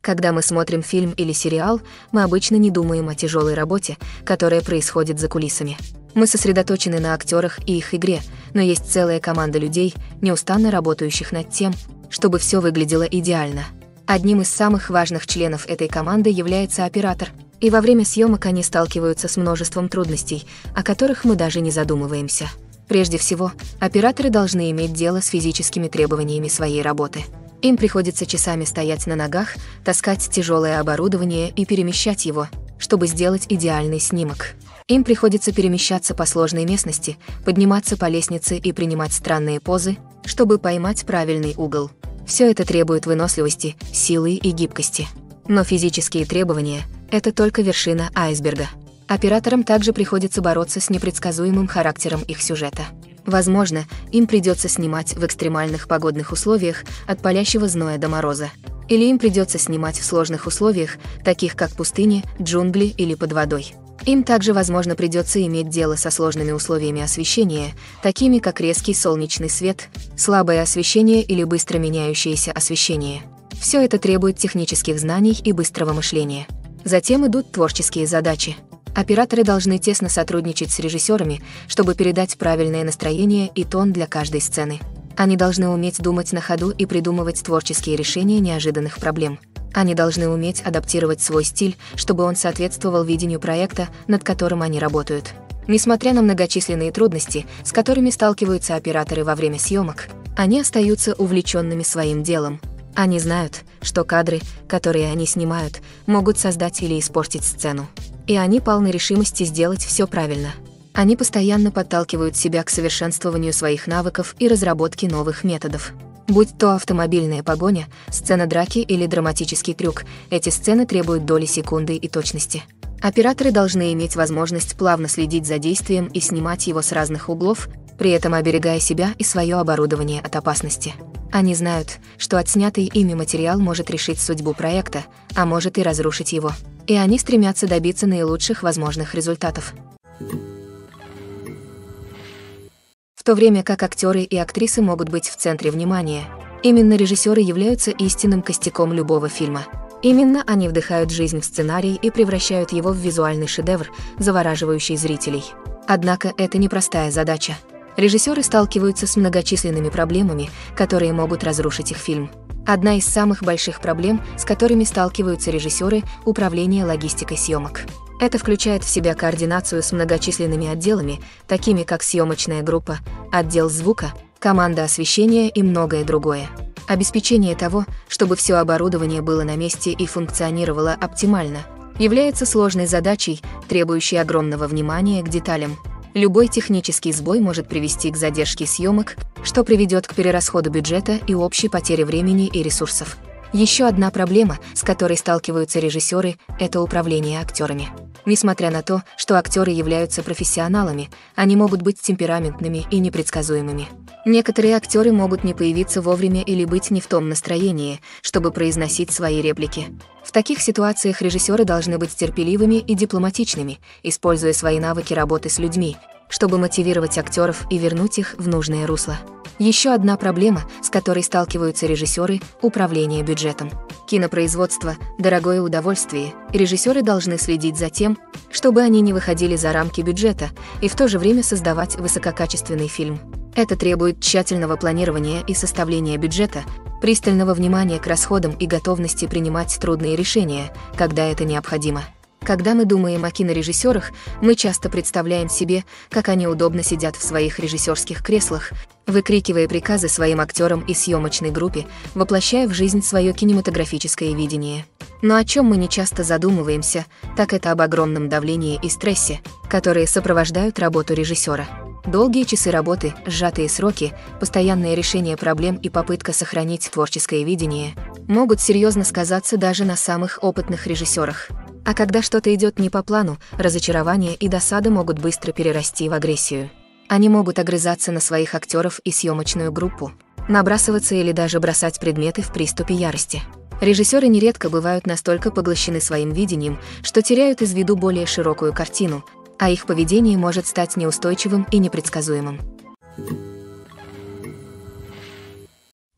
Когда мы смотрим фильм или сериал, мы обычно не думаем о тяжелой работе, которая происходит за кулисами. Мы сосредоточены на актерах и их игре, но есть целая команда людей, неустанно работающих над тем, чтобы все выглядело идеально. Одним из самых важных членов этой команды является оператор, и во время съемок они сталкиваются с множеством трудностей, о которых мы даже не задумываемся. Прежде всего, операторы должны иметь дело с физическими требованиями своей работы. Им приходится часами стоять на ногах, таскать тяжелое оборудование и перемещать его, чтобы сделать идеальный снимок. Им приходится перемещаться по сложной местности, подниматься по лестнице и принимать странные позы, чтобы поймать правильный угол. Все это требует выносливости, силы и гибкости. Но физические требования – это только вершина айсберга. Операторам также приходится бороться с непредсказуемым характером их сюжета. Возможно, им придется снимать в экстремальных погодных условиях от палящего зноя до мороза. Или им придется снимать в сложных условиях, таких как пустыни, джунгли или под водой. Им также, возможно, придется иметь дело со сложными условиями освещения, такими как резкий солнечный свет, слабое освещение или быстро меняющееся освещение. Все это требует технических знаний и быстрого мышления. Затем идут творческие задачи. Операторы должны тесно сотрудничать с режиссерами, чтобы передать правильное настроение и тон для каждой сцены. Они должны уметь думать на ходу и придумывать творческие решения неожиданных проблем. Они должны уметь адаптировать свой стиль, чтобы он соответствовал видению проекта, над которым они работают. Несмотря на многочисленные трудности, с которыми сталкиваются операторы во время съемок, они остаются увлеченными своим делом. Они знают, что кадры, которые они снимают, могут создать или испортить сцену. И они полны решимости сделать все правильно. Они постоянно подталкивают себя к совершенствованию своих навыков и разработке новых методов. Будь то автомобильная погоня, сцена драки или драматический трюк, эти сцены требуют доли секунды и точности. Операторы должны иметь возможность плавно следить за действием и снимать его с разных углов, при этом оберегая себя и свое оборудование от опасности. Они знают, что отснятый ими материал может решить судьбу проекта, а может и разрушить его. И они стремятся добиться наилучших возможных результатов. В то время как актеры и актрисы могут быть в центре внимания, именно режиссеры являются истинным костяком любого фильма. Именно они вдыхают жизнь в сценарий и превращают его в визуальный шедевр, завораживающий зрителей. Однако это непростая задача. Режиссеры сталкиваются с многочисленными проблемами, которые могут разрушить их фильм. Одна из самых больших проблем, с которыми сталкиваются режиссеры, – управление логистикой съемок. Это включает в себя координацию с многочисленными отделами, такими как съемочная группа, отдел звука, команда освещения и многое другое. Обеспечение того, чтобы все оборудование было на месте и функционировало оптимально, является сложной задачей, требующей огромного внимания к деталям. Любой технический сбой может привести к задержке съемок, что приведет к перерасходу бюджета и общей потере времени и ресурсов. Еще одна проблема, с которой сталкиваются режиссеры, это управление актерами. Несмотря на то, что актеры являются профессионалами, они могут быть темпераментными и непредсказуемыми. Некоторые актеры могут не появиться вовремя или быть не в том настроении, чтобы произносить свои реплики. В таких ситуациях режиссеры должны быть терпеливыми и дипломатичными, используя свои навыки работы с людьми, чтобы мотивировать актеров и вернуть их в нужное русло. Еще одна проблема, с которой сталкиваются режиссеры – управление бюджетом. Кинопроизводство – дорогое удовольствие, режиссеры должны следить за тем, чтобы они не выходили за рамки бюджета и в то же время создавать высококачественный фильм. Это требует тщательного планирования и составления бюджета, пристального внимания к расходам и готовности принимать трудные решения, когда это необходимо. Когда мы думаем о кинорежиссерах, мы часто представляем себе, как они удобно сидят в своих режиссерских креслах, выкрикивая приказы своим актерам и съемочной группе, воплощая в жизнь свое кинематографическое видение. Но о чем мы не часто задумываемся, так это об огромном давлении и стрессе, которые сопровождают работу режиссера. Долгие часы работы, сжатые сроки, постоянное решение проблем и попытка сохранить творческое видение могут серьезно сказаться даже на самых опытных режиссерах. А когда что-то идет не по плану, разочарование и досада могут быстро перерасти в агрессию. Они могут огрызаться на своих актеров и съемочную группу, набрасываться или даже бросать предметы в приступе ярости. Режиссеры нередко бывают настолько поглощены своим видением, что теряют из виду более широкую картину, а их поведение может стать неустойчивым и непредсказуемым.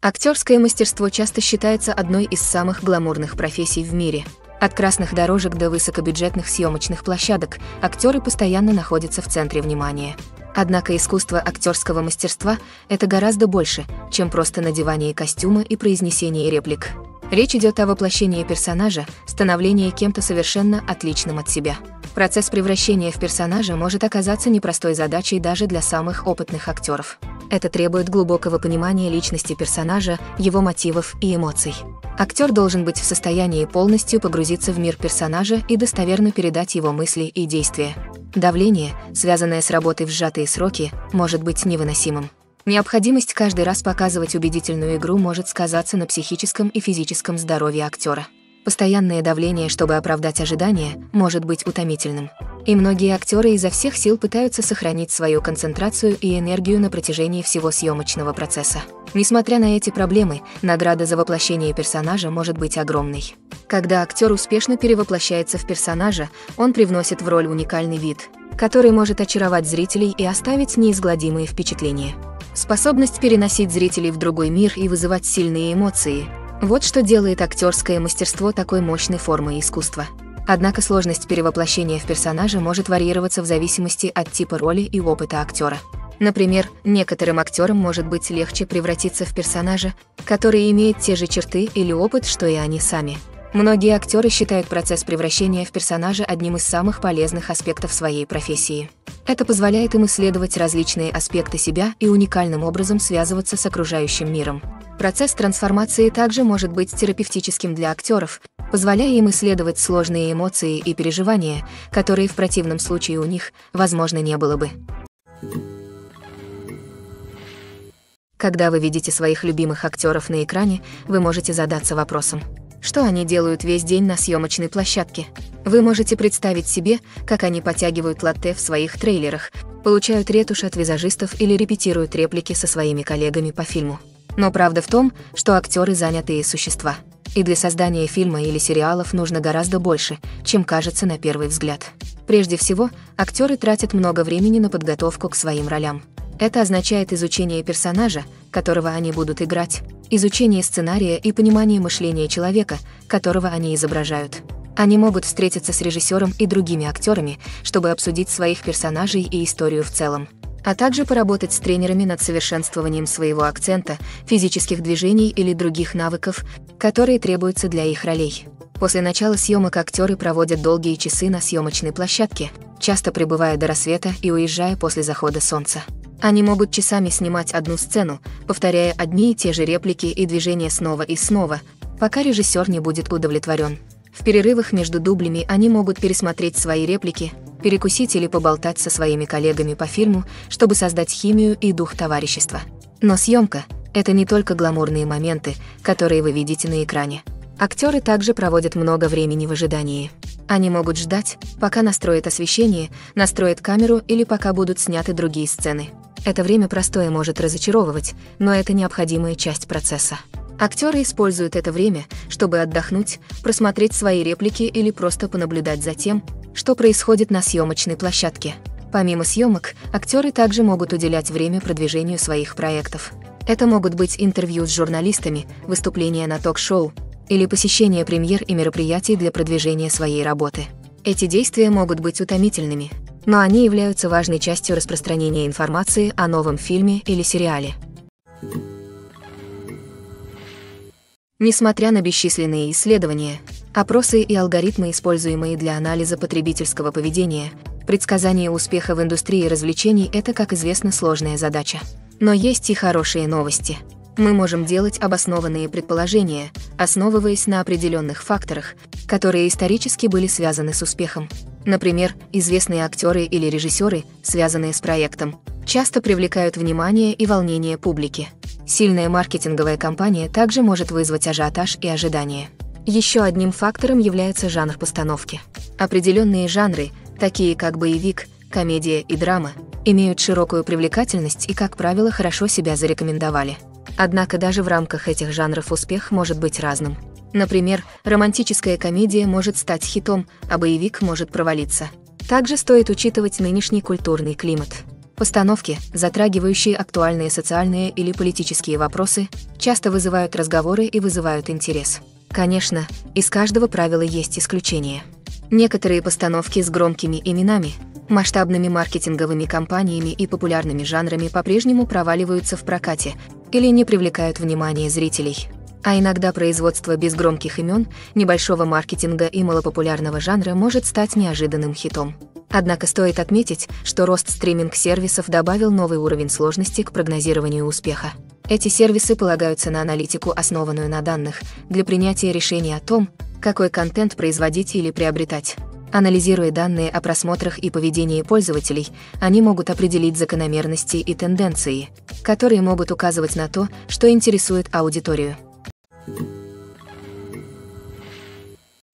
Актерское мастерство часто считается одной из самых гламурных профессий в мире. От красных дорожек до высокобюджетных съемочных площадок актеры постоянно находятся в центре внимания. Однако искусство актерского мастерства – это гораздо больше, чем просто надевание костюма и произнесение реплик. Речь идет о воплощении персонажа, становлении кем-то совершенно отличным от себя. Процесс превращения в персонажа может оказаться непростой задачей даже для самых опытных актеров. Это требует глубокого понимания личности персонажа, его мотивов и эмоций. Актер должен быть в состоянии полностью погрузиться в мир персонажа и достоверно передать его мысли и действия. Давление, связанное с работой в сжатые сроки, может быть невыносимым. Необходимость каждый раз показывать убедительную игру может сказаться на психическом и физическом здоровье актера. Постоянное давление, чтобы оправдать ожидания, может быть утомительным. И многие актеры изо всех сил пытаются сохранить свою концентрацию и энергию на протяжении всего съемочного процесса. Несмотря на эти проблемы, награда за воплощение персонажа может быть огромной. Когда актер успешно перевоплощается в персонажа, он привносит в роль уникальный вид, который может очаровать зрителей и оставить неизгладимые впечатления. Способность переносить зрителей в другой мир и вызывать сильные эмоции – вот что делает актерское мастерство такой мощной формы искусства. Однако сложность перевоплощения в персонажа может варьироваться в зависимости от типа роли и опыта актера. Например, некоторым актерам может быть легче превратиться в персонажа, который имеет те же черты или опыт, что и они сами. Многие актеры считают процесс превращения в персонажа одним из самых полезных аспектов своей профессии. Это позволяет им исследовать различные аспекты себя и уникальным образом связываться с окружающим миром. Процесс трансформации также может быть терапевтическим для актеров, позволяя им исследовать сложные эмоции и переживания, которые в противном случае у них, возможно, не было бы. Когда вы видите своих любимых актеров на экране, вы можете задаться вопросом: что они делают весь день на съемочной площадке? Вы можете представить себе, как они подтягивают латте в своих трейлерах, получают ретушь от визажистов или репетируют реплики со своими коллегами по фильму. Но правда в том, что актеры занятые существа. И для создания фильма или сериалов нужно гораздо больше, чем кажется на первый взгляд. Прежде всего, актеры тратят много времени на подготовку к своим ролям. Это означает изучение персонажа, которого они будут играть, изучение сценария и понимание мышления человека, которого они изображают. Они могут встретиться с режиссером и другими актерами, чтобы обсудить своих персонажей и историю в целом, а также поработать с тренерами над совершенствованием своего акцента, физических движений или других навыков, которые требуются для их ролей. После начала съемок актеры проводят долгие часы на съемочной площадке, часто пребывая до рассвета и уезжая после захода солнца. Они могут часами снимать одну сцену, повторяя одни и те же реплики и движения снова и снова, пока режиссер не будет удовлетворен. В перерывах между дублями они могут пересмотреть свои реплики, перекусить или поболтать со своими коллегами по фильму, чтобы создать химию и дух товарищества. Но съемка – это не только гламурные моменты, которые вы видите на экране. Актеры также проводят много времени в ожидании. Они могут ждать, пока настроят освещение, настроят камеру или пока будут сняты другие сцены. Это время простое может разочаровывать, но это необходимая часть процесса. Актеры используют это время, чтобы отдохнуть, просмотреть свои реплики или просто понаблюдать за тем, что происходит на съемочной площадке. Помимо съемок, актеры также могут уделять время продвижению своих проектов. Это могут быть интервью с журналистами, выступления на ток-шоу или посещение премьер и мероприятий для продвижения своей работы. Эти действия могут быть утомительными, но они являются важной частью распространения информации о новом фильме или сериале. Несмотря на бесчисленные исследования, опросы и алгоритмы, используемые для анализа потребительского поведения, предсказание успеха в индустрии развлечений – это, как известно, сложная задача. Но есть и хорошие новости. Мы можем делать обоснованные предположения, основываясь на определенных факторах, которые исторически были связаны с успехом. Например, известные актеры или режиссеры, связанные с проектом, часто привлекают внимание и волнение публики. Сильная маркетинговая кампания также может вызвать ажиотаж и ожидания. Еще одним фактором является жанр постановки. Определенные жанры, такие как боевик, комедия и драма, имеют широкую привлекательность и, как правило, хорошо себя зарекомендовали. Однако даже в рамках этих жанров успех может быть разным. Например, романтическая комедия может стать хитом, а боевик может провалиться. Также стоит учитывать нынешний культурный климат. Постановки, затрагивающие актуальные социальные или политические вопросы, часто вызывают разговоры и вызывают интерес. Конечно, из каждого правила есть исключения. Некоторые постановки с громкими именами, масштабными маркетинговыми кампаниями и популярными жанрами по-прежнему проваливаются в прокате или не привлекают внимания зрителей. А иногда производство без громких имен, небольшого маркетинга и малопопулярного жанра может стать неожиданным хитом. Однако стоит отметить, что рост стриминг-сервисов добавил новый уровень сложности к прогнозированию успеха. Эти сервисы полагаются на аналитику, основанную на данных, для принятия решений о том, какой контент производить или приобретать. Анализируя данные о просмотрах и поведении пользователей, они могут определить закономерности и тенденции, которые могут указывать на то, что интересует аудиторию.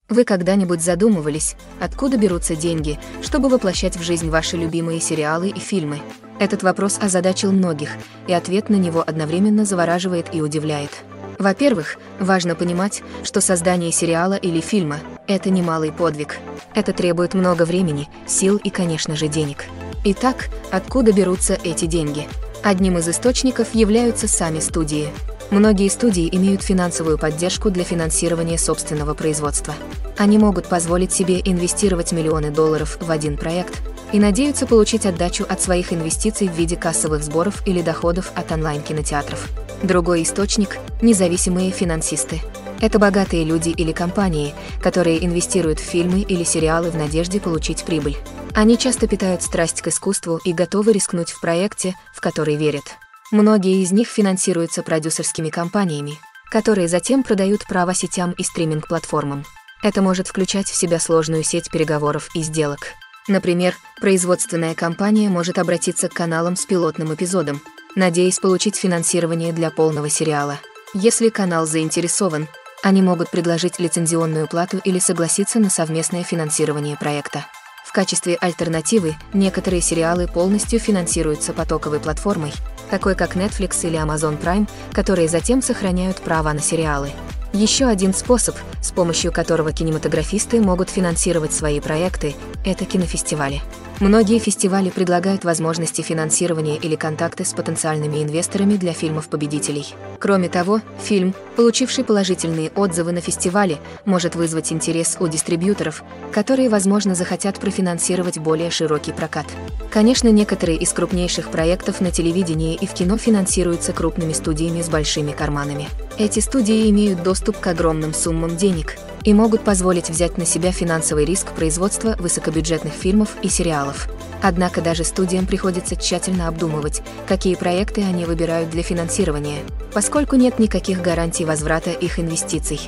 Вы когда-нибудь задумывались, откуда берутся деньги, чтобы воплощать в жизнь ваши любимые сериалы и фильмы? Этот вопрос озадачил многих, и ответ на него одновременно завораживает и удивляет. Во-первых, важно понимать, что создание сериала или фильма – это немалый подвиг. Это требует много времени, сил и, конечно же, денег. Итак, откуда берутся эти деньги? Одним из источников являются сами студии. Многие студии имеют финансовую поддержку для финансирования собственного производства. Они могут позволить себе инвестировать миллионы долларов в один проект и надеются получить отдачу от своих инвестиций в виде кассовых сборов или доходов от онлайн-кинотеатров. Другой источник – независимые финансисты. Это богатые люди или компании, которые инвестируют в фильмы или сериалы в надежде получить прибыль. Они часто питают страсть к искусству и готовы рискнуть в проекте, в который верят. Многие из них финансируются продюсерскими компаниями, которые затем продают права сетям и стриминг-платформам. Это может включать в себя сложную сеть переговоров и сделок. Например, производственная компания может обратиться к каналам с пилотным эпизодом, надеясь получить финансирование для полного сериала. Если канал заинтересован, они могут предложить лицензионную плату или согласиться на совместное финансирование проекта. В качестве альтернативы некоторые сериалы полностью финансируются потоковой платформой, такой как Netflix или Amazon Prime, которые затем сохраняют права на сериалы. Еще один способ, с помощью которого кинематографисты могут финансировать свои проекты, это кинофестивали. Многие фестивали предлагают возможности финансирования или контакты с потенциальными инвесторами для фильмов-победителей. Кроме того, фильм, получивший положительные отзывы на фестивале, может вызвать интерес у дистрибьюторов, которые, возможно, захотят профинансировать более широкий прокат. Конечно, некоторые из крупнейших проектов на телевидении и в кино финансируются крупными студиями с большими карманами. Эти студии имеют доступ к огромным суммам денег и могут позволить взять на себя финансовый риск производства высокобюджетных фильмов и сериалов. Однако даже студиям приходится тщательно обдумывать, какие проекты они выбирают для финансирования, поскольку нет никаких гарантий возврата их инвестиций.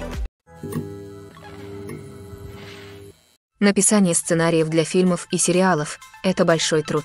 Написание сценариев для фильмов и сериалов – это большой труд.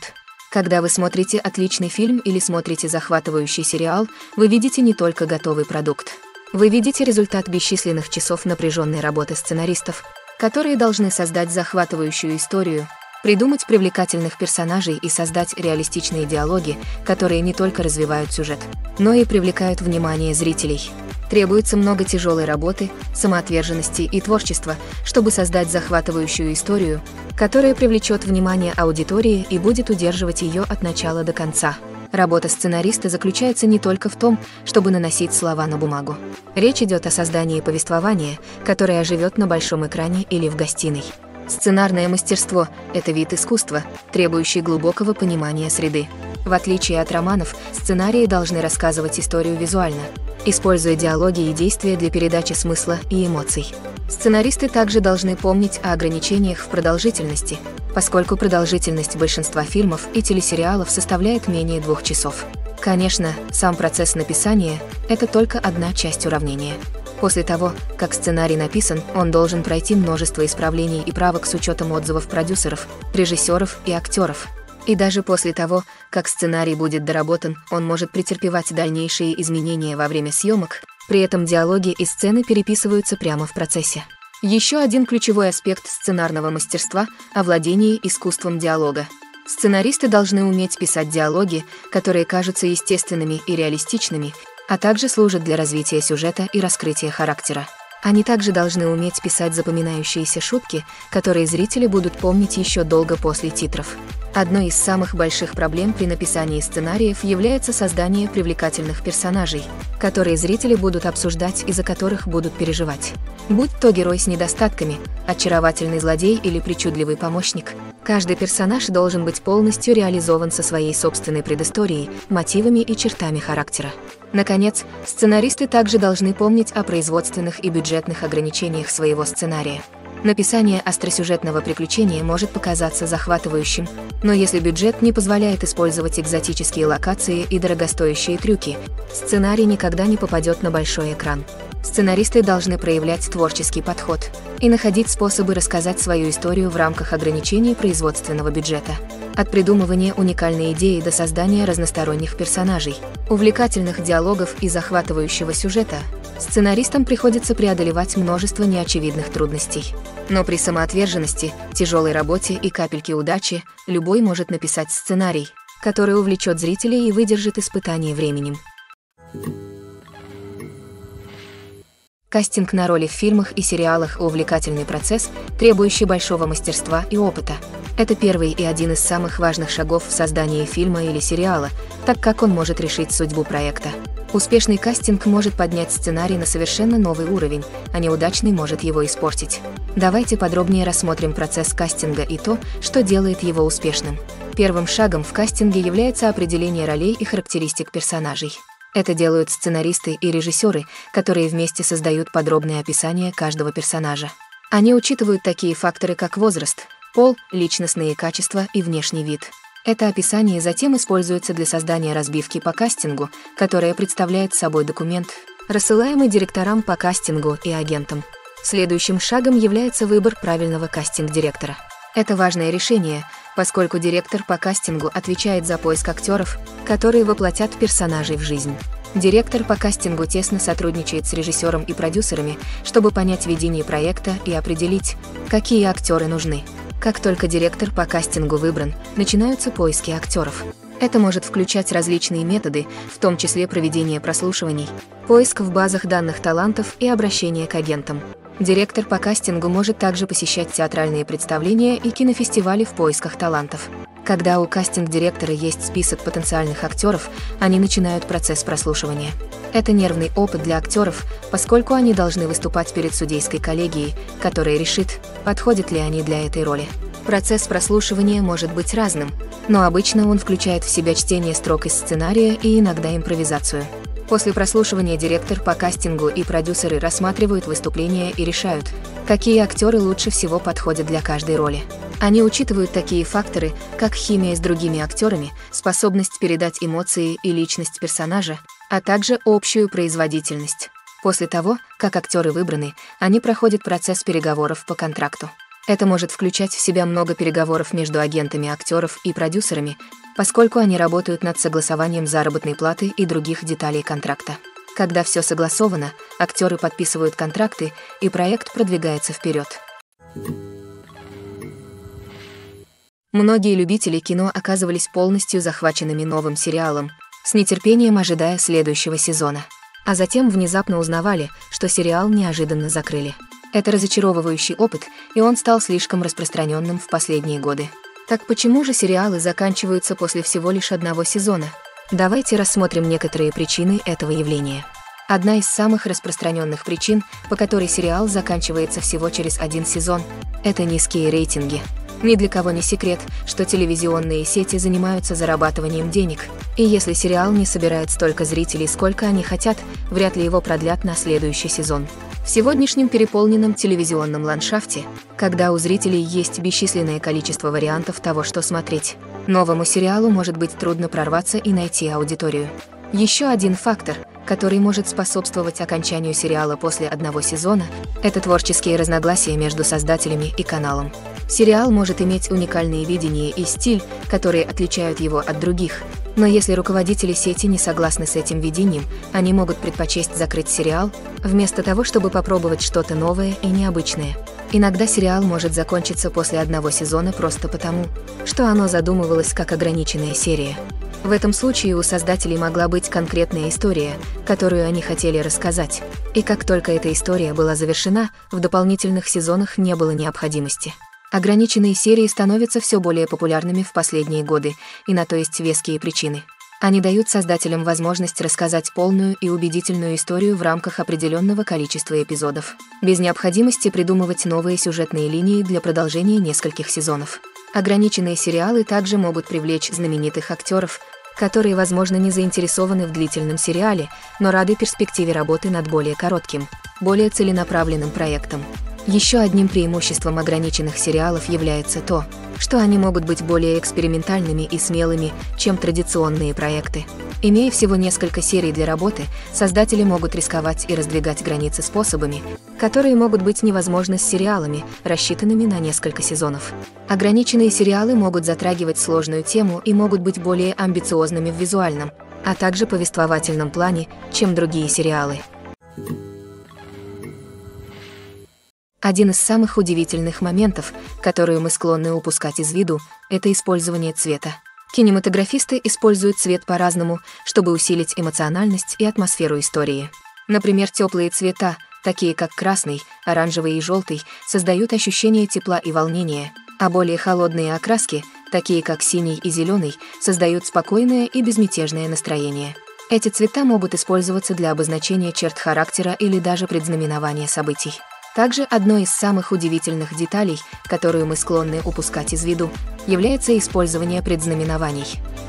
Когда вы смотрите отличный фильм или смотрите захватывающий сериал, вы видите не только готовый продукт. Вы видите результат бесчисленных часов напряженной работы сценаристов, которые должны создать захватывающую историю, придумать привлекательных персонажей и создать реалистичные диалоги, которые не только развивают сюжет, но и привлекают внимание зрителей. Требуется много тяжелой работы, самоотверженности и творчества, чтобы создать захватывающую историю, которая привлечет внимание аудитории и будет удерживать ее от начала до конца. Работа сценариста заключается не только в том, чтобы наносить слова на бумагу. Речь идет о создании повествования, которое оживет на большом экране или в гостиной. Сценарное мастерство – это вид искусства, требующий глубокого понимания среды. В отличие от романов, сценарии должны рассказывать историю визуально, используя диалоги и действия для передачи смысла и эмоций. Сценаристы также должны помнить о ограничениях в продолжительности, поскольку продолжительность большинства фильмов и телесериалов составляет менее 2 часов. Конечно, сам процесс написания – это только одна часть уравнения. После того, как сценарий написан, он должен пройти множество исправлений и правок с учетом отзывов продюсеров, режиссеров и актеров. И даже после того, как сценарий будет доработан, он может претерпевать дальнейшие изменения во время съемок, при этом диалоги и сцены переписываются прямо в процессе. Еще один ключевой аспект сценарного мастерства – овладение искусством диалога. Сценаристы должны уметь писать диалоги, которые кажутся естественными и реалистичными, а также служат для развития сюжета и раскрытия характера. Они также должны уметь писать запоминающиеся шутки, которые зрители будут помнить еще долго после титров. Одной из самых больших проблем при написании сценариев является создание привлекательных персонажей, которые зрители будут обсуждать и за которых будут переживать. Будь то герой с недостатками, очаровательный злодей или причудливый помощник, каждый персонаж должен быть полностью реализован со своей собственной предысторией, мотивами и чертами характера. Наконец, сценаристы также должны помнить о производственных и бюджетных ограничениях своего сценария. Написание остросюжетного приключения может показаться захватывающим, но если бюджет не позволяет использовать экзотические локации и дорогостоящие трюки, сценарий никогда не попадет на большой экран. Сценаристы должны проявлять творческий подход и находить способы рассказать свою историю в рамках ограничений производственного бюджета. От придумывания уникальной идеи до создания разносторонних персонажей, увлекательных диалогов и захватывающего сюжета, сценаристам приходится преодолевать множество неочевидных трудностей. Но при самоотверженности, тяжелой работе и капельке удачи любой может написать сценарий, который увлечет зрителей и выдержит испытание временем. Кастинг на роли в фильмах и сериалах — увлекательный процесс, требующий большого мастерства и опыта. Это первый и один из самых важных шагов в создании фильма или сериала, так как он может решить судьбу проекта. Успешный кастинг может поднять сценарий на совершенно новый уровень, а неудачный может его испортить. Давайте подробнее рассмотрим процесс кастинга и то, что делает его успешным. Первым шагом в кастинге является определение ролей и характеристик персонажей. Это делают сценаристы и режиссеры, которые вместе создают подробное описание каждого персонажа. Они учитывают такие факторы, как возраст, пол, личностные качества и внешний вид. Это описание затем используется для создания разбивки по кастингу, которая представляет собой документ, рассылаемый директорам по кастингу и агентам. Следующим шагом является выбор правильного кастинг-директора. Это важное решение, поскольку директор по кастингу отвечает за поиск актеров, которые воплотят персонажей в жизнь. Директор по кастингу тесно сотрудничает с режиссером и продюсерами, чтобы понять видение проекта и определить, какие актеры нужны. Как только директор по кастингу выбран, начинаются поиски актеров. Это может включать различные методы, в том числе проведение прослушиваний, поиск в базах данных талантов и обращение к агентам. Директор по кастингу может также посещать театральные представления и кинофестивали в поисках талантов. Когда у кастинг-директора есть список потенциальных актеров, они начинают процесс прослушивания. Это нервный опыт для актеров, поскольку они должны выступать перед судейской коллегией, которая решит, подходят ли они для этой роли. Процесс прослушивания может быть разным, но обычно он включает в себя чтение строк из сценария и иногда импровизацию. После прослушивания директор по кастингу и продюсеры рассматривают выступления и решают, какие актеры лучше всего подходят для каждой роли. Они учитывают такие факторы, как химия с другими актерами, способность передать эмоции и личность персонажа, а также общую производительность. После того, как актеры выбраны, они проходят процесс переговоров по контракту. Это может включать в себя много переговоров между агентами актеров и продюсерами, поскольку они работают над согласованием заработной платы и других деталей контракта. Когда все согласовано, актеры подписывают контракты, и проект продвигается вперед. Многие любители кино оказывались полностью захваченными новым сериалом, с нетерпением ожидая следующего сезона. А затем внезапно узнавали, что сериал неожиданно закрыли. Это разочаровывающий опыт, и он стал слишком распространенным в последние годы. Так почему же сериалы заканчиваются после всего лишь одного сезона? Давайте рассмотрим некоторые причины этого явления. Одна из самых распространенных причин, по которой сериал заканчивается всего через один сезон, это низкие рейтинги. Ни для кого не секрет, что телевизионные сети занимаются зарабатыванием денег, и если сериал не собирает столько зрителей, сколько они хотят, вряд ли его продлят на следующий сезон. В сегодняшнем переполненном телевизионном ландшафте, когда у зрителей есть бесчисленное количество вариантов того, что смотреть, новому сериалу может быть трудно прорваться и найти аудиторию. Еще один фактор, который может способствовать окончанию сериала после одного сезона, это творческие разногласия между создателями и каналом. Сериал может иметь уникальные видения и стиль, которые отличают его от других, но если руководители сети не согласны с этим видением, они могут предпочесть закрыть сериал, вместо того, чтобы попробовать что-то новое и необычное. Иногда сериал может закончиться после одного сезона просто потому, что оно задумывалось как ограниченная серия. В этом случае у создателей могла быть конкретная история, которую они хотели рассказать, и как только эта история была завершена, в дополнительных сезонах не было необходимости. Ограниченные серии становятся все более популярными в последние годы, и на то есть веские причины. Они дают создателям возможность рассказать полную и убедительную историю в рамках определенного количества эпизодов, без необходимости придумывать новые сюжетные линии для продолжения нескольких сезонов. Ограниченные сериалы также могут привлечь знаменитых актеров, которые, возможно, не заинтересованы в длительном сериале, но рады перспективе работы над более коротким, более целенаправленным проектом. Еще одним преимуществом ограниченных сериалов является то, что они могут быть более экспериментальными и смелыми, чем традиционные проекты. Имея всего несколько серий для работы, создатели могут рисковать и раздвигать границы способами, которые могут быть невозможны с сериалами, рассчитанными на несколько сезонов. Ограниченные сериалы могут затрагивать сложную тему и могут быть более амбициозными в визуальном, а также повествовательном плане, чем другие сериалы. Один из самых удивительных моментов, которые мы склонны упускать из виду, это использование цвета. Кинематографисты используют цвет по-разному, чтобы усилить эмоциональность и атмосферу истории. Например, теплые цвета, такие как красный, оранжевый и желтый, создают ощущение тепла и волнения, а более холодные окраски, такие как синий и зеленый, создают спокойное и безмятежное настроение. Эти цвета могут использоваться для обозначения черт характера или даже предзнаменования событий. Также одной из самых удивительных деталей, которую мы склонны упускать из виду, является использование предзнаменований.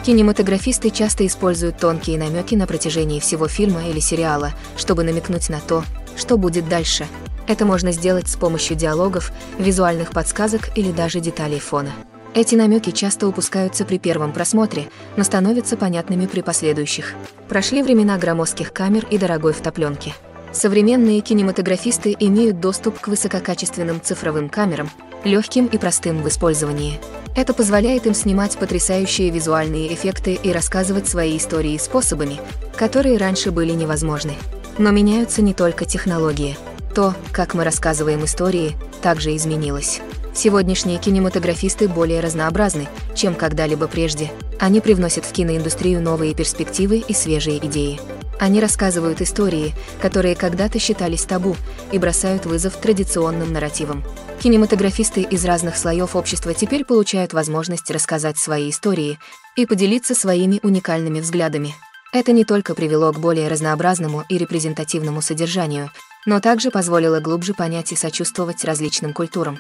Кинематографисты часто используют тонкие намеки на протяжении всего фильма или сериала, чтобы намекнуть на то, что будет дальше. Это можно сделать с помощью диалогов, визуальных подсказок или даже деталей фона. Эти намеки часто упускаются при первом просмотре, но становятся понятными при последующих. Прошли времена громоздких камер и дорогой втопленки. Современные кинематографисты имеют доступ к высококачественным цифровым камерам, легким и простым в использовании. Это позволяет им снимать потрясающие визуальные эффекты и рассказывать свои истории способами, которые раньше были невозможны. Но меняются не только технологии. То, как мы рассказываем истории, также изменилось. Сегодняшние кинематографисты более разнообразны, чем когда-либо прежде. Они привносят в киноиндустрию новые перспективы и свежие идеи. Они рассказывают истории, которые когда-то считались табу, и бросают вызов традиционным нарративам. Кинематографисты из разных слоев общества теперь получают возможность рассказать свои истории и поделиться своими уникальными взглядами. Это не только привело к более разнообразному и репрезентативному содержанию, но также позволило глубже понять и сочувствовать различным культурам.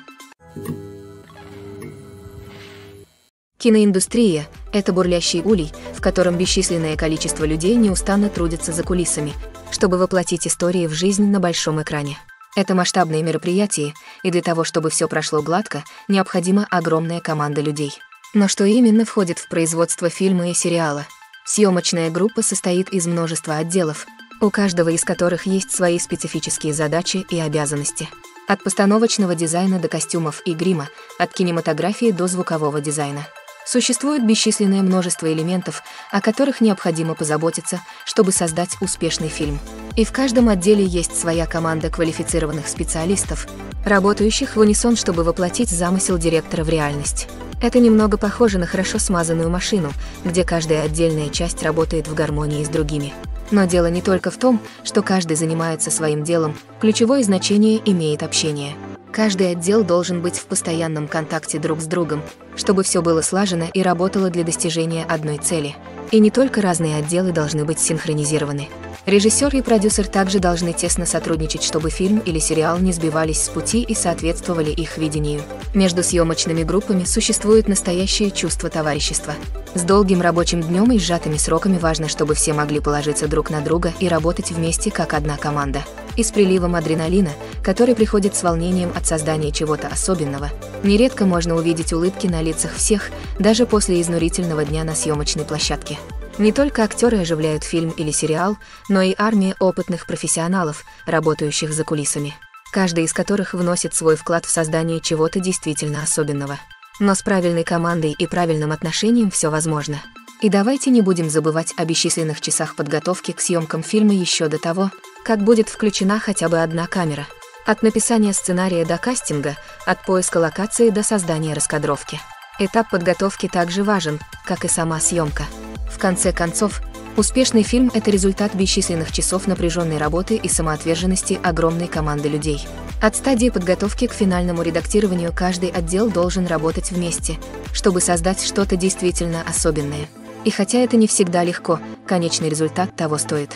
Киноиндустрия – это бурлящий улей, в котором бесчисленное количество людей неустанно трудятся за кулисами, чтобы воплотить истории в жизнь на большом экране. Это масштабные мероприятия, и для того, чтобы все прошло гладко, необходима огромная команда людей. Но что именно входит в производство фильма и сериала? Съемочная группа состоит из множества отделов, у каждого из которых есть свои специфические задачи и обязанности. От постановочного дизайна до костюмов и грима, от кинематографии до звукового дизайна. Существует бесчисленное множество элементов, о которых необходимо позаботиться, чтобы создать успешный фильм. И в каждом отделе есть своя команда квалифицированных специалистов, работающих в унисон, чтобы воплотить замысел директора в реальность. Это немного похоже на хорошо смазанную машину, где каждая отдельная часть работает в гармонии с другими. Но дело не только в том, что каждый занимается своим делом, ключевое значение имеет общение. Каждый отдел должен быть в постоянном контакте друг с другом, чтобы все было слажено и работало для достижения одной цели. И не только разные отделы должны быть синхронизированы. Режиссер и продюсер также должны тесно сотрудничать, чтобы фильм или сериал не сбивались с пути и соответствовали их видению. Между съемочными группами существует настоящее чувство товарищества. С долгим рабочим днем и сжатыми сроками важно, чтобы все могли положиться друг на друга и работать вместе как одна команда. И с приливом адреналина, который приходит с волнением от создания чего-то особенного, нередко можно увидеть улыбки на лицах всех, даже после изнурительного дня на съемочной площадке. Не только актеры оживляют фильм или сериал, но и армия опытных профессионалов, работающих за кулисами, каждый из которых вносит свой вклад в создание чего-то действительно особенного. Но с правильной командой и правильным отношением все возможно. И давайте не будем забывать о бесчисленных часах подготовки к съемкам фильма еще до того, как будет включена хотя бы одна камера. От написания сценария до кастинга, от поиска локации до создания раскадровки. Этап подготовки также важен, как и сама съемка. В конце концов, успешный фильм – это результат бесчисленных часов напряженной работы и самоотверженности огромной команды людей. От стадии подготовки к финальному редактированию каждый отдел должен работать вместе, чтобы создать что-то действительно особенное. И хотя это не всегда легко, конечный результат того стоит.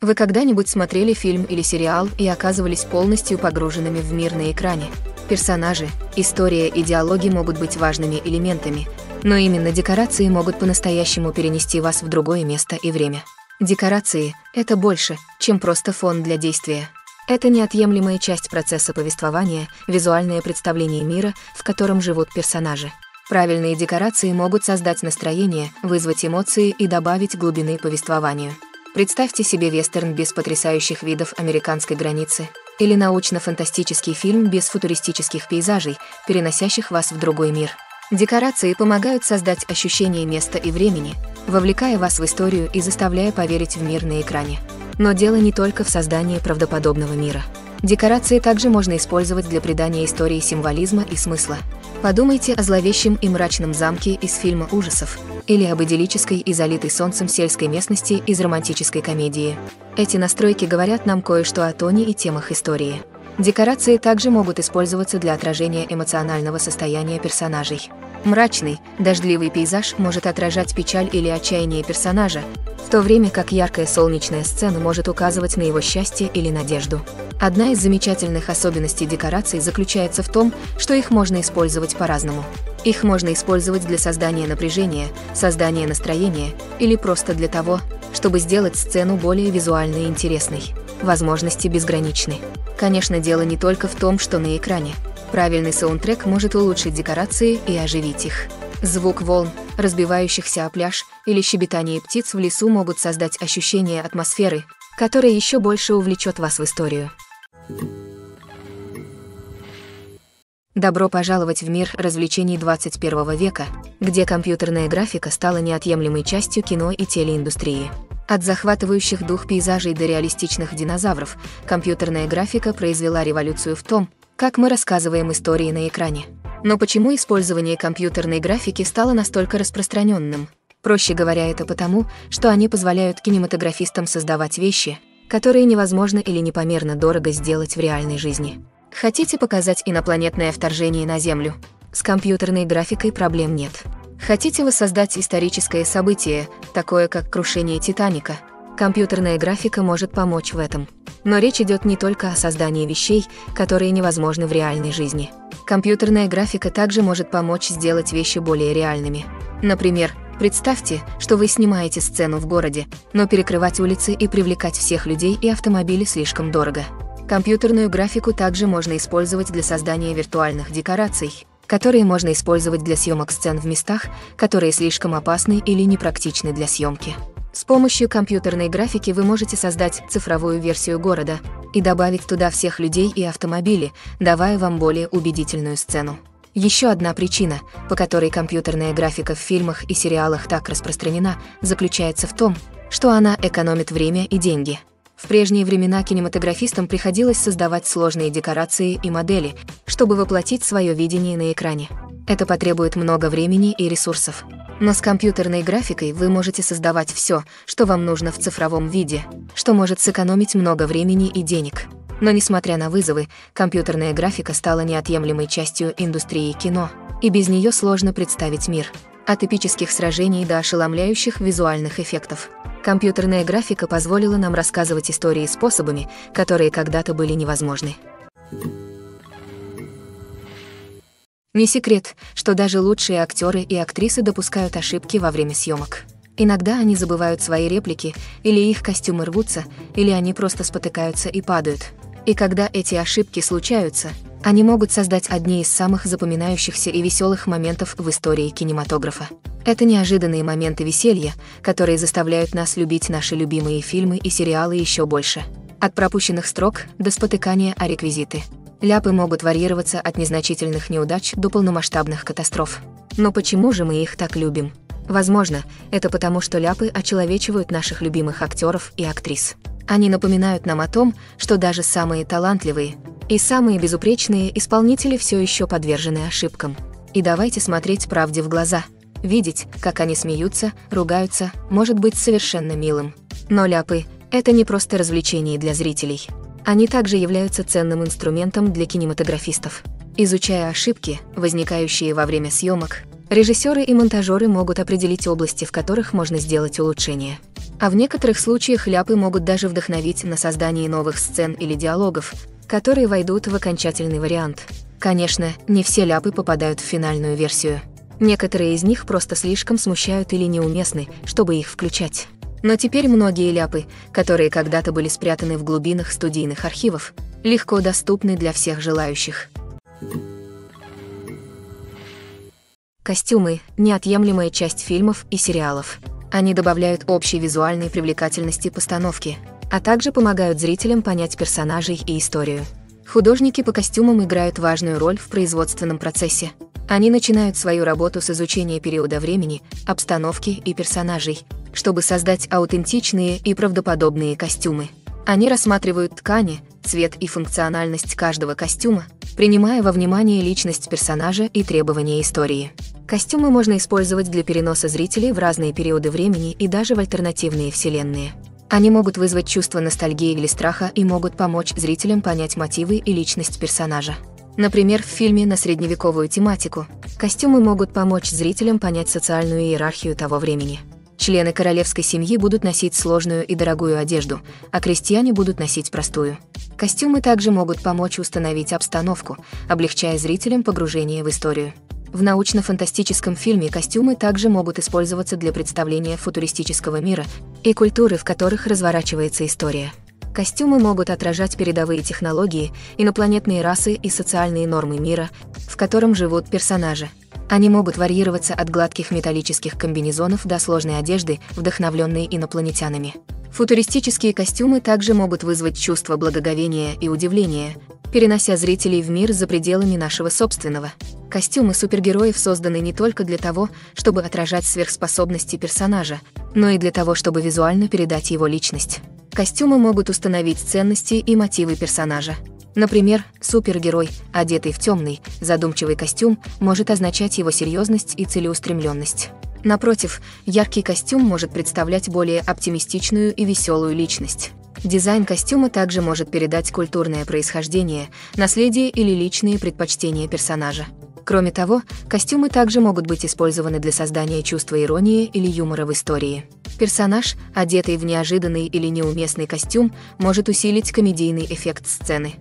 Вы когда-нибудь смотрели фильм или сериал и оказывались полностью погруженными в мир на экране? Персонажи, история и диалоги могут быть важными элементами, но именно декорации могут по-настоящему перенести вас в другое место и время. Декорации – это больше, чем просто фон для действия. Это неотъемлемая часть процесса повествования, визуальное представление мира, в котором живут персонажи. Правильные декорации могут создать настроение, вызвать эмоции и добавить глубины повествованию. Представьте себе вестерн без потрясающих видов американской границы или научно-фантастический фильм без футуристических пейзажей, переносящих вас в другой мир. Декорации помогают создать ощущение места и времени, вовлекая вас в историю и заставляя поверить в мир на экране. Но дело не только в создании правдоподобного мира. Декорации также можно использовать для придания истории символизма и смысла. Подумайте о зловещем и мрачном замке из фильма ужасов, или об идиллической и залитой солнцем сельской местности из романтической комедии. Эти настройки говорят нам кое-что о тоне и темах истории. Декорации также могут использоваться для отражения эмоционального состояния персонажей. Мрачный, дождливый пейзаж может отражать печаль или отчаяние персонажа, в то время как яркая солнечная сцена может указывать на его счастье или надежду. Одна из замечательных особенностей декораций заключается в том, что их можно использовать по-разному. Их можно использовать для создания напряжения, создания настроения или просто для того, чтобы сделать сцену более визуально интересной. Возможности безграничны. Конечно, дело не только в том, что на экране. Правильный саундтрек может улучшить декорации и оживить их. Звук волн, разбивающихся о пляж, или щебетание птиц в лесу могут создать ощущение атмосферы, которое еще больше увлечет вас в историю. Добро пожаловать в мир развлечений 21 века, где компьютерная графика стала неотъемлемой частью кино и телеиндустрии. От захватывающих дух пейзажей до реалистичных динозавров, компьютерная графика произвела революцию в том, как мы рассказываем истории на экране. Но почему использование компьютерной графики стало настолько распространенным? Проще говоря, это потому, что они позволяют кинематографистам создавать вещи, которые невозможно или непомерно дорого сделать в реальной жизни. Хотите показать инопланетное вторжение на Землю? С компьютерной графикой проблем нет. Хотите воссоздать историческое событие, такое как крушение Титаника? Компьютерная графика может помочь в этом. Но речь идет не только о создании вещей, которые невозможны в реальной жизни. Компьютерная графика также может помочь сделать вещи более реальными. Например, представьте, что вы снимаете сцену в городе, но перекрывать улицы и привлекать всех людей и автомобили слишком дорого. Компьютерную графику также можно использовать для создания виртуальных декораций, которые можно использовать для съемок сцен в местах, которые слишком опасны или непрактичны для съемки. С помощью компьютерной графики вы можете создать цифровую версию города и добавить туда всех людей и автомобили, давая вам более убедительную сцену. Еще одна причина, по которой компьютерная графика в фильмах и сериалах так распространена, заключается в том, что она экономит время и деньги. В прежние времена кинематографистам приходилось создавать сложные декорации и модели, чтобы воплотить свое видение на экране. Это потребует много времени и ресурсов. Но с компьютерной графикой вы можете создавать все, что вам нужно в цифровом виде, что может сэкономить много времени и денег. Но несмотря на вызовы, компьютерная графика стала неотъемлемой частью индустрии кино, и без нее сложно представить мир. От эпических сражений до ошеломляющих визуальных эффектов. Компьютерная графика позволила нам рассказывать истории способами, которые когда-то были невозможны. Не секрет, что даже лучшие актеры и актрисы допускают ошибки во время съемок. Иногда они забывают свои реплики, или их костюмы рвутся, или они просто спотыкаются и падают. И когда эти ошибки случаются, они могут создать одни из самых запоминающихся и веселых моментов в истории кинематографа. Это неожиданные моменты веселья, которые заставляют нас любить наши любимые фильмы и сериалы еще больше. От пропущенных строк до спотыкания о реквизиты. Ляпы могут варьироваться от незначительных неудач до полномасштабных катастроф. Но почему же мы их так любим? Возможно, это потому, что ляпы очеловечивают наших любимых актеров и актрис. Они напоминают нам о том, что даже самые талантливые и самые безупречные исполнители все еще подвержены ошибкам. И давайте смотреть правде в глаза. Видеть, как они смеются, ругаются, может быть совершенно милым. Но ляпы – это не просто развлечение для зрителей. Они также являются ценным инструментом для кинематографистов. Изучая ошибки, возникающие во время съемок, режиссеры и монтажеры могут определить области, в которых можно сделать улучшения. А в некоторых случаях ляпы могут даже вдохновить на создание новых сцен или диалогов, которые войдут в окончательный вариант. Конечно, не все ляпы попадают в финальную версию. Некоторые из них просто слишком смущают или неуместны, чтобы их включать. Но теперь многие ляпы, которые когда-то были спрятаны в глубинах студийных архивов, легко доступны для всех желающих. Костюмы – неотъемлемая часть фильмов и сериалов. Они добавляют общей визуальной привлекательности постановки, а также помогают зрителям понять персонажей и историю. Художники по костюмам играют важную роль в производственном процессе. Они начинают свою работу с изучения периода времени, обстановки и персонажей, чтобы создать аутентичные и правдоподобные костюмы. Они рассматривают ткани, цвет и функциональность каждого костюма, принимая во внимание личность персонажа и требования истории. Костюмы можно использовать для переноса зрителей в разные периоды времени и даже в альтернативные вселенные. Они могут вызвать чувство ностальгии или страха и могут помочь зрителям понять мотивы и личность персонажа. Например, в фильме на средневековую тематику костюмы могут помочь зрителям понять социальную иерархию того времени. Члены королевской семьи будут носить сложную и дорогую одежду, а крестьяне будут носить простую. Костюмы также могут помочь установить обстановку, облегчая зрителям погружение в историю. В научно-фантастическом фильме костюмы также могут использоваться для представления футуристического мира и культуры, в которых разворачивается история. Костюмы могут отражать передовые технологии, инопланетные расы и социальные нормы мира, в котором живут персонажи. Они могут варьироваться от гладких металлических комбинезонов до сложной одежды, вдохновленной инопланетянами. Футуристические костюмы также могут вызвать чувство благоговения и удивления, перенося зрителей в мир за пределами нашего собственного. Костюмы супергероев созданы не только для того, чтобы отражать сверхспособности персонажа, но и для того, чтобы визуально передать его личность. Костюмы могут установить ценности и мотивы персонажа. Например, супергерой, одетый в темный, задумчивый костюм, может означать его серьезность и целеустремленность. Напротив, яркий костюм может представлять более оптимистичную и веселую личность. Дизайн костюма также может передать культурное происхождение, наследие или личные предпочтения персонажа. Кроме того, костюмы также могут быть использованы для создания чувства иронии или юмора в истории. Персонаж, одетый в неожиданный или неуместный костюм, может усилить комедийный эффект сцены.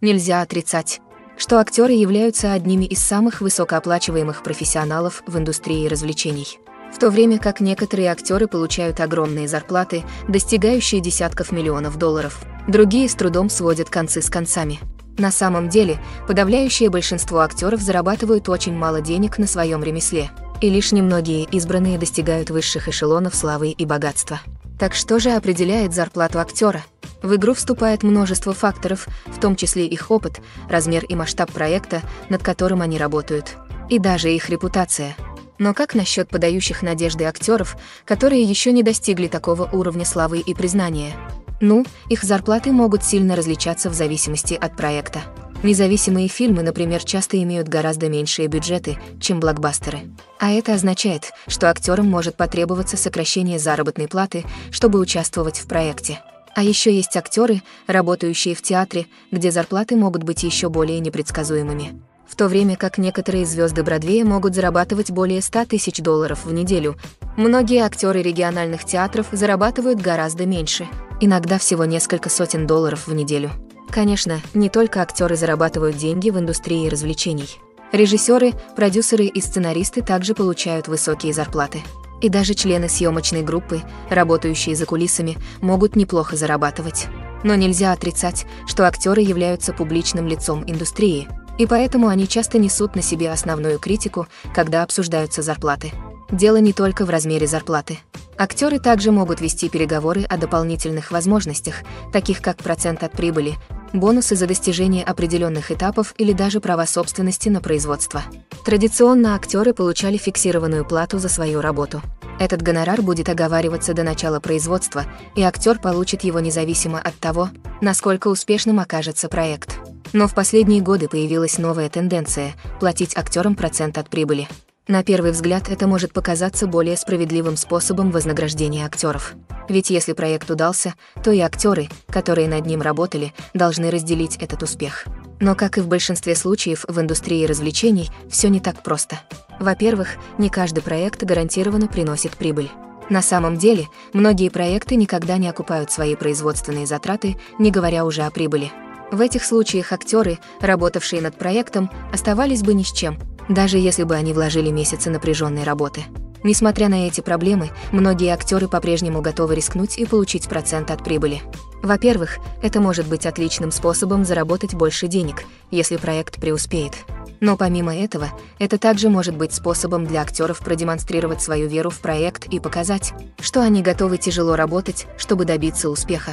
Нельзя отрицать, что актеры являются одними из самых высокооплачиваемых профессионалов в индустрии развлечений. В то время как некоторые актеры получают огромные зарплаты, достигающие десятков миллионов долларов, другие с трудом сводят концы с концами. На самом деле, подавляющее большинство актеров зарабатывают очень мало денег на своем ремесле, и лишь немногие избранные достигают высших эшелонов славы и богатства. Так что же определяет зарплату актера? В игру вступает множество факторов, в том числе их опыт, размер и масштаб проекта, над которым они работают, и даже их репутация. Но как насчет подающих надежды актеров, которые еще не достигли такого уровня славы и признания? Ну, их зарплаты могут сильно различаться в зависимости от проекта. Независимые фильмы, например, часто имеют гораздо меньшие бюджеты, чем блокбастеры. А это означает, что актерам может потребоваться сокращение заработной платы, чтобы участвовать в проекте. А еще есть актеры, работающие в театре, где зарплаты могут быть еще более непредсказуемыми. В то время как некоторые звезды Бродвея могут зарабатывать более 100 тысяч долларов в неделю, многие актеры региональных театров зарабатывают гораздо меньше, иногда всего несколько сотен долларов в неделю. Конечно, не только актеры зарабатывают деньги в индустрии развлечений. Режиссеры, продюсеры и сценаристы также получают высокие зарплаты. И даже члены съемочной группы, работающие за кулисами, могут неплохо зарабатывать. Но нельзя отрицать, что актеры являются публичным лицом индустрии, и поэтому они часто несут на себе основную критику, когда обсуждаются зарплаты. Дело не только в размере зарплаты. Актеры также могут вести переговоры о дополнительных возможностях, таких как процент от прибыли, бонусы за достижение определенных этапов или даже права собственности на производство. Традиционно актеры получали фиксированную плату за свою работу. Этот гонорар будет оговариваться до начала производства, и актер получит его независимо от того, насколько успешным окажется проект. Но в последние годы появилась новая тенденция – платить актерам процент от прибыли. На первый взгляд это может показаться более справедливым способом вознаграждения актеров. Ведь если проект удался, то и актеры, которые над ним работали, должны разделить этот успех. Но как и в большинстве случаев в индустрии развлечений, все не так просто. Во-первых, не каждый проект гарантированно приносит прибыль. На самом деле, многие проекты никогда не окупают свои производственные затраты, не говоря уже о прибыли. В этих случаях актеры, работавшие над проектом, оставались бы ни с чем, даже если бы они вложили месяцы напряженной работы. Несмотря на эти проблемы, многие актеры по-прежнему готовы рискнуть и получить процент от прибыли. Во-первых, это может быть отличным способом заработать больше денег, если проект преуспеет. Но помимо этого, это также может быть способом для актеров продемонстрировать свою веру в проект и показать, что они готовы тяжело работать, чтобы добиться успеха.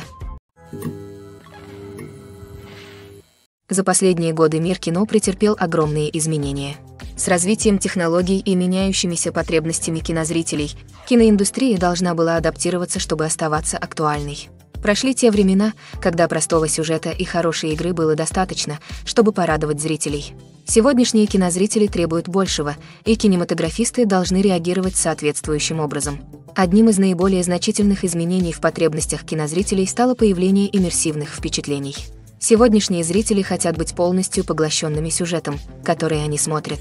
За последние годы мир кино претерпел огромные изменения. С развитием технологий и меняющимися потребностями кинозрителей, киноиндустрия должна была адаптироваться, чтобы оставаться актуальной. Прошли те времена, когда простого сюжета и хорошей игры было достаточно, чтобы порадовать зрителей. Сегодняшние кинозрители требуют большего, и кинематографисты должны реагировать соответствующим образом. Одним из наиболее значительных изменений в потребностях кинозрителей стало появление иммерсивных впечатлений. Сегодняшние зрители хотят быть полностью поглощенными сюжетом, который они смотрят.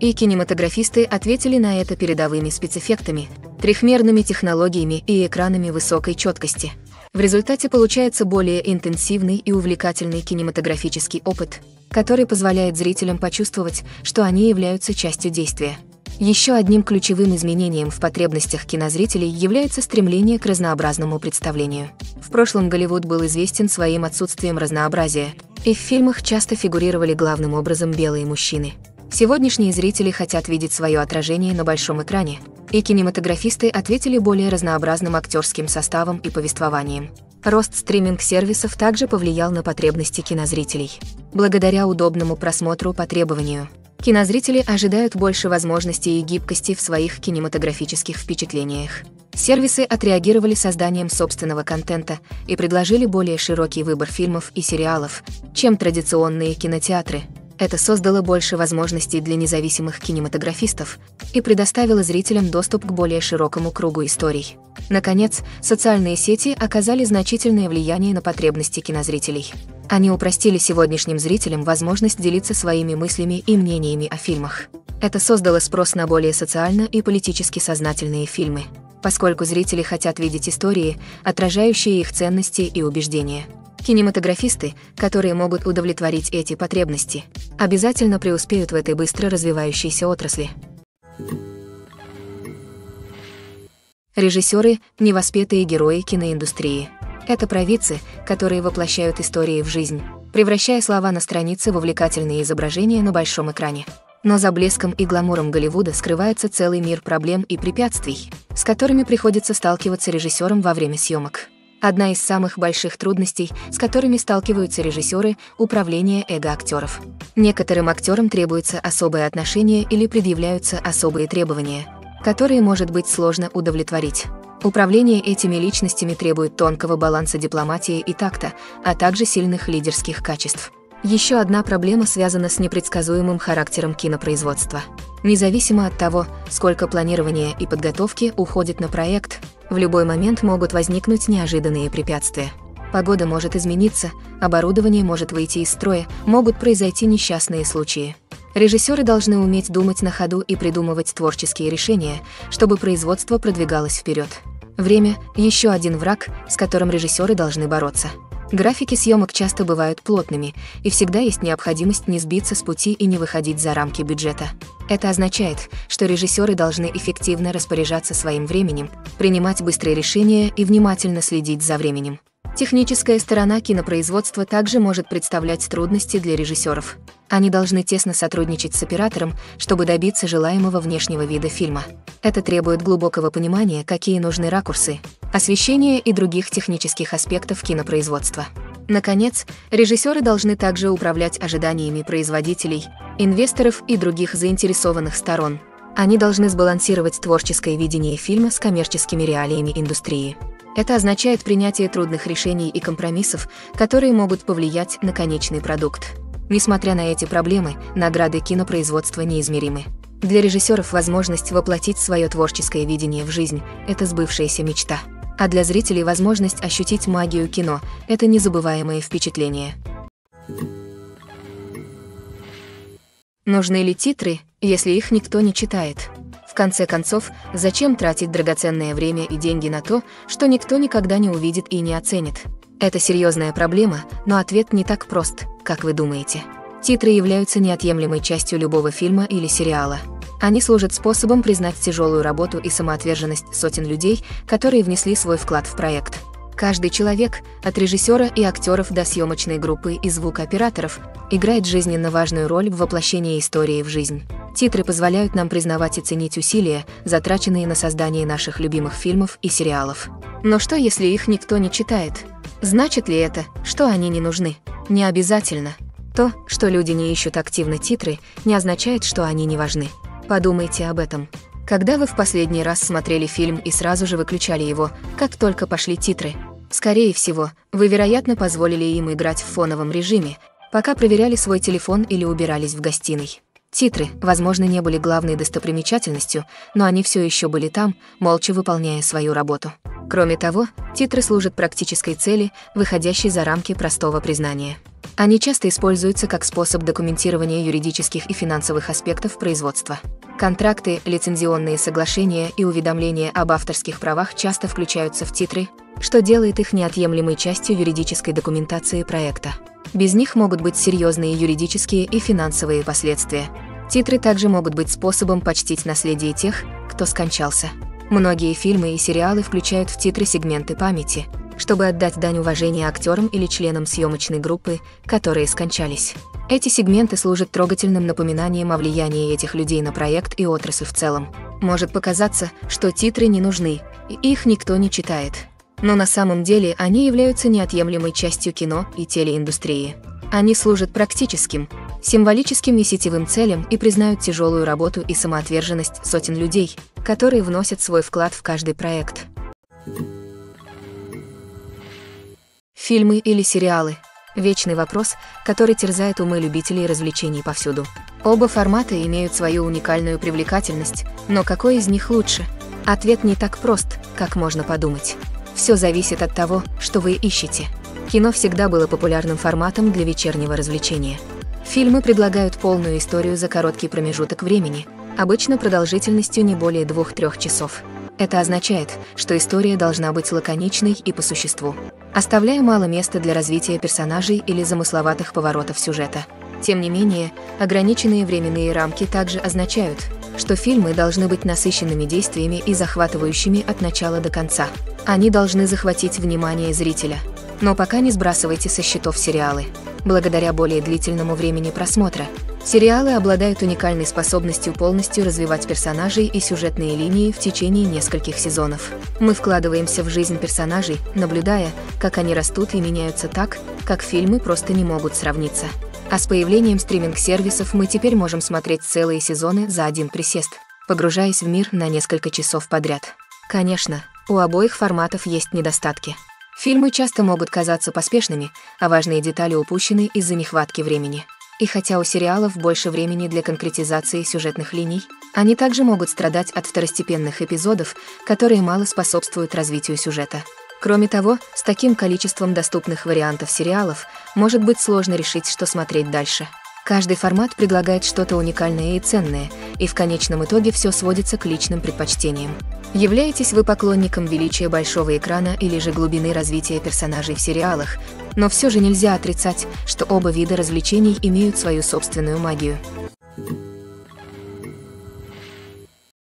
И кинематографисты ответили на это передовыми спецэффектами, трехмерными технологиями и экранами высокой четкости. В результате получается более интенсивный и увлекательный кинематографический опыт, который позволяет зрителям почувствовать, что они являются частью действия. Еще одним ключевым изменением в потребностях кинозрителей является стремление к разнообразному представлению. В прошлом Голливуд был известен своим отсутствием разнообразия, и в фильмах часто фигурировали главным образом белые мужчины. Сегодняшние зрители хотят видеть свое отражение на большом экране, и кинематографисты ответили более разнообразным актерским составом и повествованием. Рост стриминг-сервисов также повлиял на потребности кинозрителей. Благодаря удобному просмотру по требованию, кинозрители ожидают больше возможностей и гибкости в своих кинематографических впечатлениях. Сервисы отреагировали созданием собственного контента и предложили более широкий выбор фильмов и сериалов, чем традиционные кинотеатры. Это создало больше возможностей для независимых кинематографистов и предоставило зрителям доступ к более широкому кругу историй. Наконец, социальные сети оказали значительное влияние на потребности кинозрителей. Они упростили сегодняшним зрителям возможность делиться своими мыслями и мнениями о фильмах. Это создало спрос на более социально и политически сознательные фильмы, поскольку зрители хотят видеть истории, отражающие их ценности и убеждения. Кинематографисты, которые могут удовлетворить эти потребности, обязательно преуспеют в этой быстро развивающейся отрасли. Режиссеры – невоспетые герои киноиндустрии. Это провидцы, которые воплощают истории в жизнь, превращая слова на странице в увлекательные изображения на большом экране. Но за блеском и гламуром Голливуда скрывается целый мир проблем и препятствий, с которыми приходится сталкиваться режиссерам во время съемок. Одна из самых больших трудностей, с которыми сталкиваются режиссеры, – управление эго актеров. Некоторым актерам требуется особое отношение или предъявляются особые требования, которые может быть сложно удовлетворить. Управление этими личностями требует тонкого баланса дипломатии и такта, а также сильных лидерских качеств. Еще одна проблема связана с непредсказуемым характером кинопроизводства. Независимо от того, сколько планирования и подготовки уходит на проект, в любой момент могут возникнуть неожиданные препятствия. Погода может измениться, оборудование может выйти из строя, могут произойти несчастные случаи. Режиссеры должны уметь думать на ходу и придумывать творческие решения, чтобы производство продвигалось вперед. Время – еще один враг, с которым режиссеры должны бороться. Графики съемок часто бывают плотными, и всегда есть необходимость не сбиться с пути и не выходить за рамки бюджета. Это означает, что режиссеры должны эффективно распоряжаться своим временем, принимать быстрые решения и внимательно следить за временем. Техническая сторона кинопроизводства также может представлять трудности для режиссеров. Они должны тесно сотрудничать с оператором, чтобы добиться желаемого внешнего вида фильма. Это требует глубокого понимания, какие нужны ракурсы, освещение и других технических аспектов кинопроизводства. Наконец, режиссеры должны также управлять ожиданиями производителей, инвесторов и других заинтересованных сторон. Они должны сбалансировать творческое видение фильма с коммерческими реалиями индустрии. Это означает принятие трудных решений и компромиссов, которые могут повлиять на конечный продукт. Несмотря на эти проблемы, награды кинопроизводства неизмеримы. Для режиссеров возможность воплотить свое творческое видение в жизнь – это сбывшаяся мечта. А для зрителей возможность ощутить магию кино – это незабываемое впечатление. Нужны ли титры, если их никто не читает? В конце концов, зачем тратить драгоценное время и деньги на то, что никто никогда не увидит и не оценит? Это серьезная проблема, но ответ не так прост, как вы думаете. Титры являются неотъемлемой частью любого фильма или сериала. Они служат способом признать тяжелую работу и самоотверженность сотен людей, которые внесли свой вклад в проект. Каждый человек, от режиссера и актеров до съемочной группы и звукооператоров, играет жизненно важную роль в воплощении истории в жизнь. Титры позволяют нам признавать и ценить усилия, затраченные на создание наших любимых фильмов и сериалов. Но что, если их никто не читает? Значит ли это, что они не нужны? Не обязательно. То, что люди не ищут активно титры, не означает, что они не важны. Подумайте об этом. Когда вы в последний раз смотрели фильм и сразу же выключали его, как только пошли титры? Скорее всего, вы, вероятно, позволили им играть в фоновом режиме, пока проверяли свой телефон или убирались в гостиной. Титры, возможно, не были главной достопримечательностью, но они все еще были там, молча выполняя свою работу. Кроме того, титры служат практической цели, выходящей за рамки простого признания. Они часто используются как способ документирования юридических и финансовых аспектов производства. Контракты, лицензионные соглашения и уведомления об авторских правах часто включаются в титры, что делает их неотъемлемой частью юридической документации проекта. Без них могут быть серьезные юридические и финансовые последствия. Титры также могут быть способом почтить наследие тех, кто скончался. Многие фильмы и сериалы включают в титры сегменты памяти, чтобы отдать дань уважения актерам или членам съемочной группы, которые скончались. Эти сегменты служат трогательным напоминанием о влиянии этих людей на проект и отрасль в целом. Может показаться, что титры не нужны, и их никто не читает. Но на самом деле они являются неотъемлемой частью кино и телеиндустрии. Они служат практическим, символическим и сетевым целям и признают тяжелую работу и самоотверженность сотен людей, которые вносят свой вклад в каждый проект. Фильмы или сериалы – вечный вопрос, который терзает умы любителей развлечений повсюду. Оба формата имеют свою уникальную привлекательность, но какой из них лучше? Ответ не так прост, как можно подумать. Все зависит от того, что вы ищете. Кино всегда было популярным форматом для вечернего развлечения. Фильмы предлагают полную историю за короткий промежуток времени, обычно продолжительностью не более 2-3 часов. Это означает, что история должна быть лаконичной и по существу, оставляя мало места для развития персонажей или замысловатых поворотов сюжета. Тем не менее, ограниченные временные рамки также означают, что фильмы должны быть насыщенными действиями и захватывающими от начала до конца. Они должны захватить внимание зрителя. Но пока не сбрасывайте со счетов сериалы. Благодаря более длительному времени просмотра, сериалы обладают уникальной способностью полностью развивать персонажей и сюжетные линии в течение нескольких сезонов. Мы вкладываемся в жизнь персонажей, наблюдая, как они растут и меняются так, как фильмы просто не могут сравниться. А с появлением стриминг-сервисов мы теперь можем смотреть целые сезоны за один присест, погружаясь в мир на несколько часов подряд. Конечно, у обоих форматов есть недостатки. Фильмы часто могут казаться поспешными, а важные детали упущены из-за нехватки времени. И хотя у сериалов больше времени для конкретизации сюжетных линий, они также могут страдать от второстепенных эпизодов, которые мало способствуют развитию сюжета. Кроме того, с таким количеством доступных вариантов сериалов может быть сложно решить, что смотреть дальше. Каждый формат предлагает что-то уникальное и ценное, и в конечном итоге все сводится к личным предпочтениям. Являетесь вы поклонником величия большого экрана или же глубины развития персонажей в сериалах, но все же нельзя отрицать, что оба вида развлечений имеют свою собственную магию.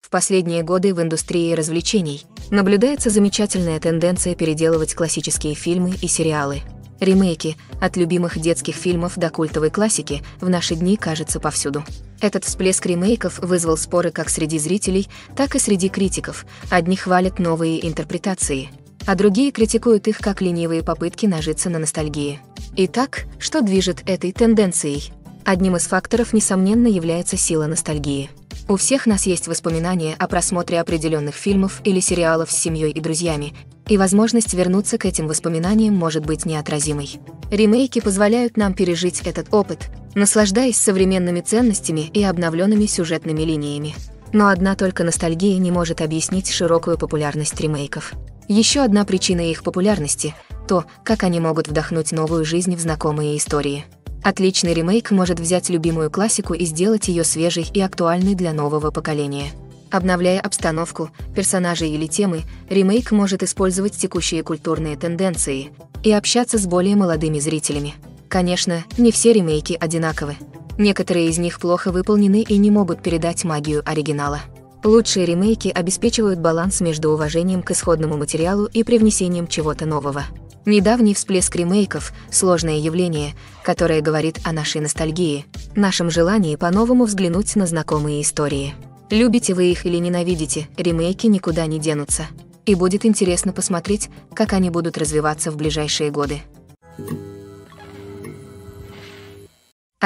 В последние годы в индустрии развлечений наблюдается замечательная тенденция переделывать классические фильмы и сериалы. Ремейки, от любимых детских фильмов до культовой классики, в наши дни кажется повсюду. Этот всплеск ремейков вызвал споры как среди зрителей, так и среди критиков. Одни хвалят новые интерпретации, а другие критикуют их как ленивые попытки нажиться на ностальгии. Итак, что движет этой тенденцией? Одним из факторов, несомненно, является сила ностальгии. У всех нас есть воспоминания о просмотре определенных фильмов или сериалов с семьей и друзьями, и возможность вернуться к этим воспоминаниям может быть неотразимой. Ремейки позволяют нам пережить этот опыт, наслаждаясь современными ценностями и обновленными сюжетными линиями. Но одна только ностальгия не может объяснить широкую популярность ремейков. Еще одна причина их популярности – то, как они могут вдохнуть новую жизнь в знакомые истории. Отличный ремейк может взять любимую классику и сделать ее свежей и актуальной для нового поколения. Обновляя обстановку, персонажей или темы, ремейк может использовать текущие культурные тенденции и общаться с более молодыми зрителями. Конечно, не все ремейки одинаковы. Некоторые из них плохо выполнены и не могут передать магию оригинала. Лучшие ремейки обеспечивают баланс между уважением к исходному материалу и привнесением чего-то нового. Недавний всплеск ремейков – сложное явление, которое говорит о нашей ностальгии, нашем желании по-новому взглянуть на знакомые истории. Любите вы их или ненавидите, ремейки никуда не денутся. И будет интересно посмотреть, как они будут развиваться в ближайшие годы.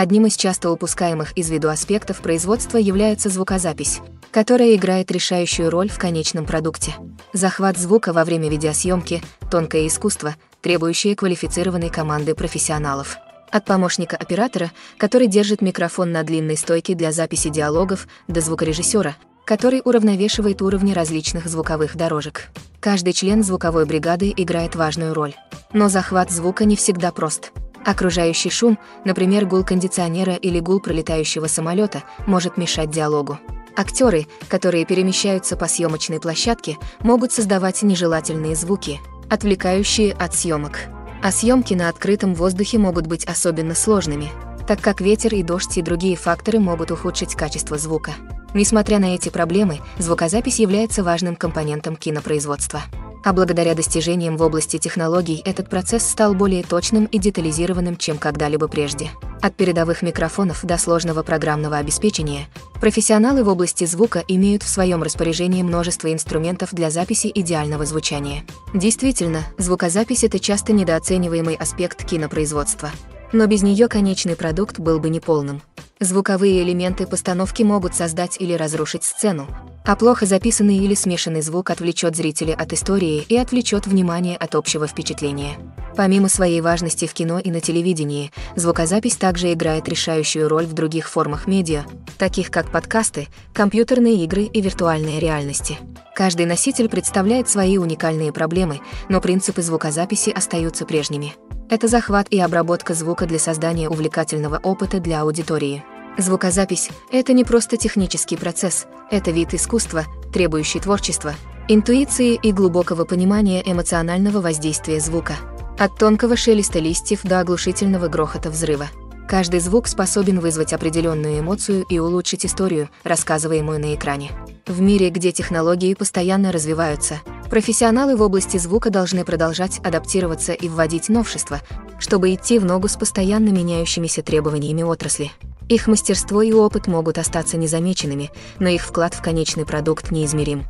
Одним из часто упускаемых из виду аспектов производства является звукозапись, которая играет решающую роль в конечном продукте. Захват звука во время видеосъемки – тонкое искусство, требующее квалифицированной команды профессионалов. От помощника оператора, который держит микрофон на длинной стойке для записи диалогов, до звукорежиссера, который уравновешивает уровни различных звуковых дорожек. Каждый член звуковой бригады играет важную роль. Но захват звука не всегда прост. Окружающий шум, например, гул кондиционера или гул пролетающего самолета, может мешать диалогу. Актеры, которые перемещаются по съемочной площадке, могут создавать нежелательные звуки, отвлекающие от съемок. А съемки на открытом воздухе могут быть особенно сложными, так как ветер и дождь и другие факторы могут ухудшить качество звука. Несмотря на эти проблемы, звукозапись является важным компонентом кинопроизводства. А благодаря достижениям в области технологий этот процесс стал более точным и детализированным, чем когда-либо прежде. От передовых микрофонов до сложного программного обеспечения, профессионалы в области звука имеют в своем распоряжении множество инструментов для записи идеального звучания. Действительно, звукозапись – это часто недооцениваемый аспект кинопроизводства. Но без нее конечный продукт был бы неполным. Звуковые элементы постановки могут создать или разрушить сцену, а плохо записанный или смешанный звук отвлечет зрителя от истории и отвлечет внимание от общего впечатления. Помимо своей важности в кино и на телевидении, звукозапись также играет решающую роль в других формах медиа, таких как подкасты, компьютерные игры и виртуальные реальности. Каждый носитель представляет свои уникальные проблемы, но принципы звукозаписи остаются прежними. Это захват и обработка звука для создания увлекательного опыта для аудитории. Звукозапись – это не просто технический процесс, это вид искусства, требующий творчества, интуиции и глубокого понимания эмоционального воздействия звука. От тонкого шелеста листьев до оглушительного грохота взрыва. Каждый звук способен вызвать определенную эмоцию и улучшить историю, рассказываемую на экране. В мире, где технологии постоянно развиваются, профессионалы в области звука должны продолжать адаптироваться и вводить новшества, чтобы идти в ногу с постоянно меняющимися требованиями отрасли. Их мастерство и опыт могут остаться незамеченными, но их вклад в конечный продукт неизмерим.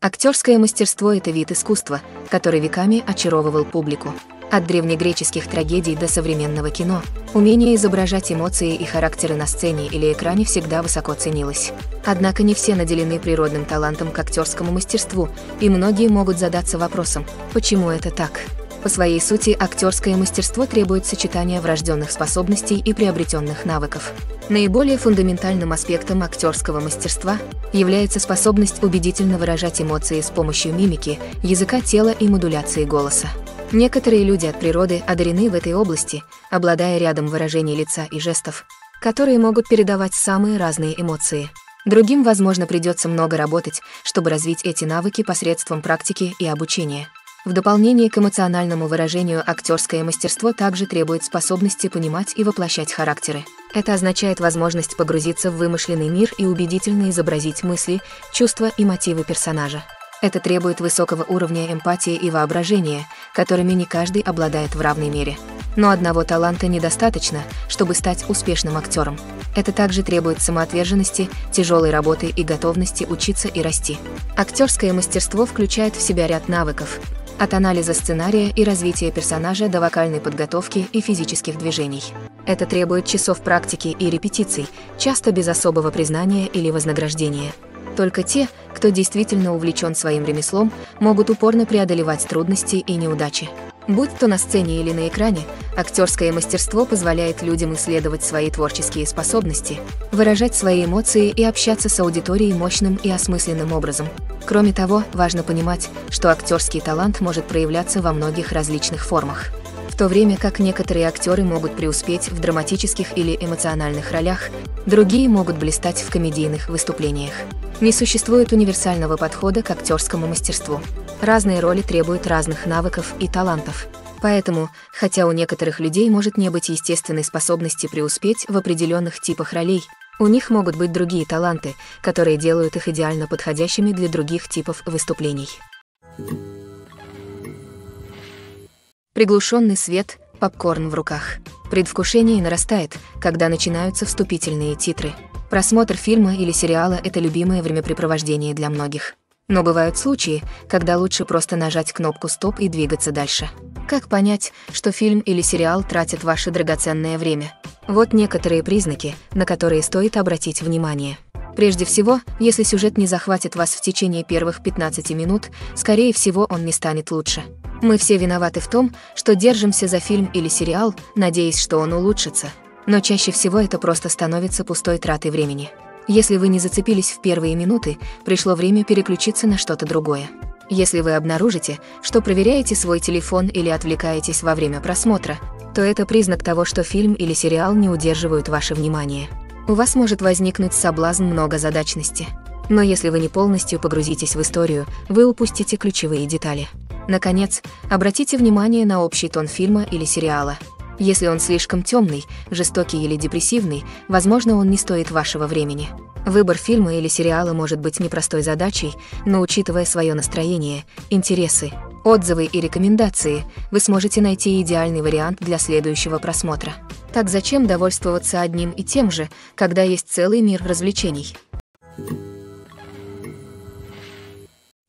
Актерское мастерство – это вид искусства, который веками очаровывал публику. От древнегреческих трагедий до современного кино, умение изображать эмоции и характеры на сцене или экране всегда высоко ценилось. Однако не все наделены природным талантом к актерскому мастерству, и многие могут задаться вопросом, почему это так? По своей сути, актерское мастерство требует сочетания врожденных способностей и приобретенных навыков. Наиболее фундаментальным аспектом актерского мастерства является способность убедительно выражать эмоции с помощью мимики, языка тела и модуляции голоса. Некоторые люди от природы одарены в этой области, обладая рядом выражений лица и жестов, которые могут передавать самые разные эмоции. Другим, возможно, придется много работать, чтобы развить эти навыки посредством практики и обучения. В дополнение к эмоциональному выражению актерское мастерство также требует способности понимать и воплощать характеры. Это означает возможность погрузиться в вымышленный мир и убедительно изобразить мысли, чувства и мотивы персонажа. Это требует высокого уровня эмпатии и воображения, которыми не каждый обладает в равной мере. Но одного таланта недостаточно, чтобы стать успешным актером. Это также требует самоотверженности, тяжелой работы и готовности учиться и расти. Актерское мастерство включает в себя ряд навыков, от анализа сценария и развития персонажа до вокальной подготовки и физических движений. Это требует часов практики и репетиций, часто без особого признания или вознаграждения. Только те, кто действительно увлечен своим ремеслом, могут упорно преодолевать трудности и неудачи. Будь то на сцене или на экране, актерское мастерство позволяет людям исследовать свои творческие способности, выражать свои эмоции и общаться с аудиторией мощным и осмысленным образом. Кроме того, важно понимать, что актерский талант может проявляться во многих различных формах. В то время как некоторые актеры могут преуспеть в драматических или эмоциональных ролях, другие могут блистать в комедийных выступлениях. Не существует универсального подхода к актерскому мастерству. Разные роли требуют разных навыков и талантов. Поэтому, хотя у некоторых людей может не быть естественной способности преуспеть в определенных типах ролей, у них могут быть другие таланты, которые делают их идеально подходящими для других типов выступлений. Приглушенный свет, попкорн в руках. Предвкушение нарастает, когда начинаются вступительные титры. Просмотр фильма или сериала – это любимое времяпрепровождение для многих. Но бывают случаи, когда лучше просто нажать кнопку «Стоп» и двигаться дальше. Как понять, что фильм или сериал тратят ваше драгоценное время? Вот некоторые признаки, на которые стоит обратить внимание. Прежде всего, если сюжет не захватит вас в течение первых 15 минут, скорее всего, он не станет лучше. Мы все виноваты в том, что держимся за фильм или сериал, надеясь, что он улучшится. Но чаще всего это просто становится пустой тратой времени. Если вы не зацепились в первые минуты, пришло время переключиться на что-то другое. Если вы обнаружите, что проверяете свой телефон или отвлекаетесь во время просмотра, то это признак того, что фильм или сериал не удерживают ваше внимание. У вас может возникнуть соблазн многозадачности. Но если вы не полностью погрузитесь в историю, вы упустите ключевые детали. Наконец, обратите внимание на общий тон фильма или сериала. Если он слишком темный, жестокий или депрессивный, возможно, он не стоит вашего времени. Выбор фильма или сериала может быть непростой задачей, но учитывая свое настроение, интересы, отзывы и рекомендации, вы сможете найти идеальный вариант для следующего просмотра. Так зачем довольствоваться одним и тем же, когда есть целый мир развлечений?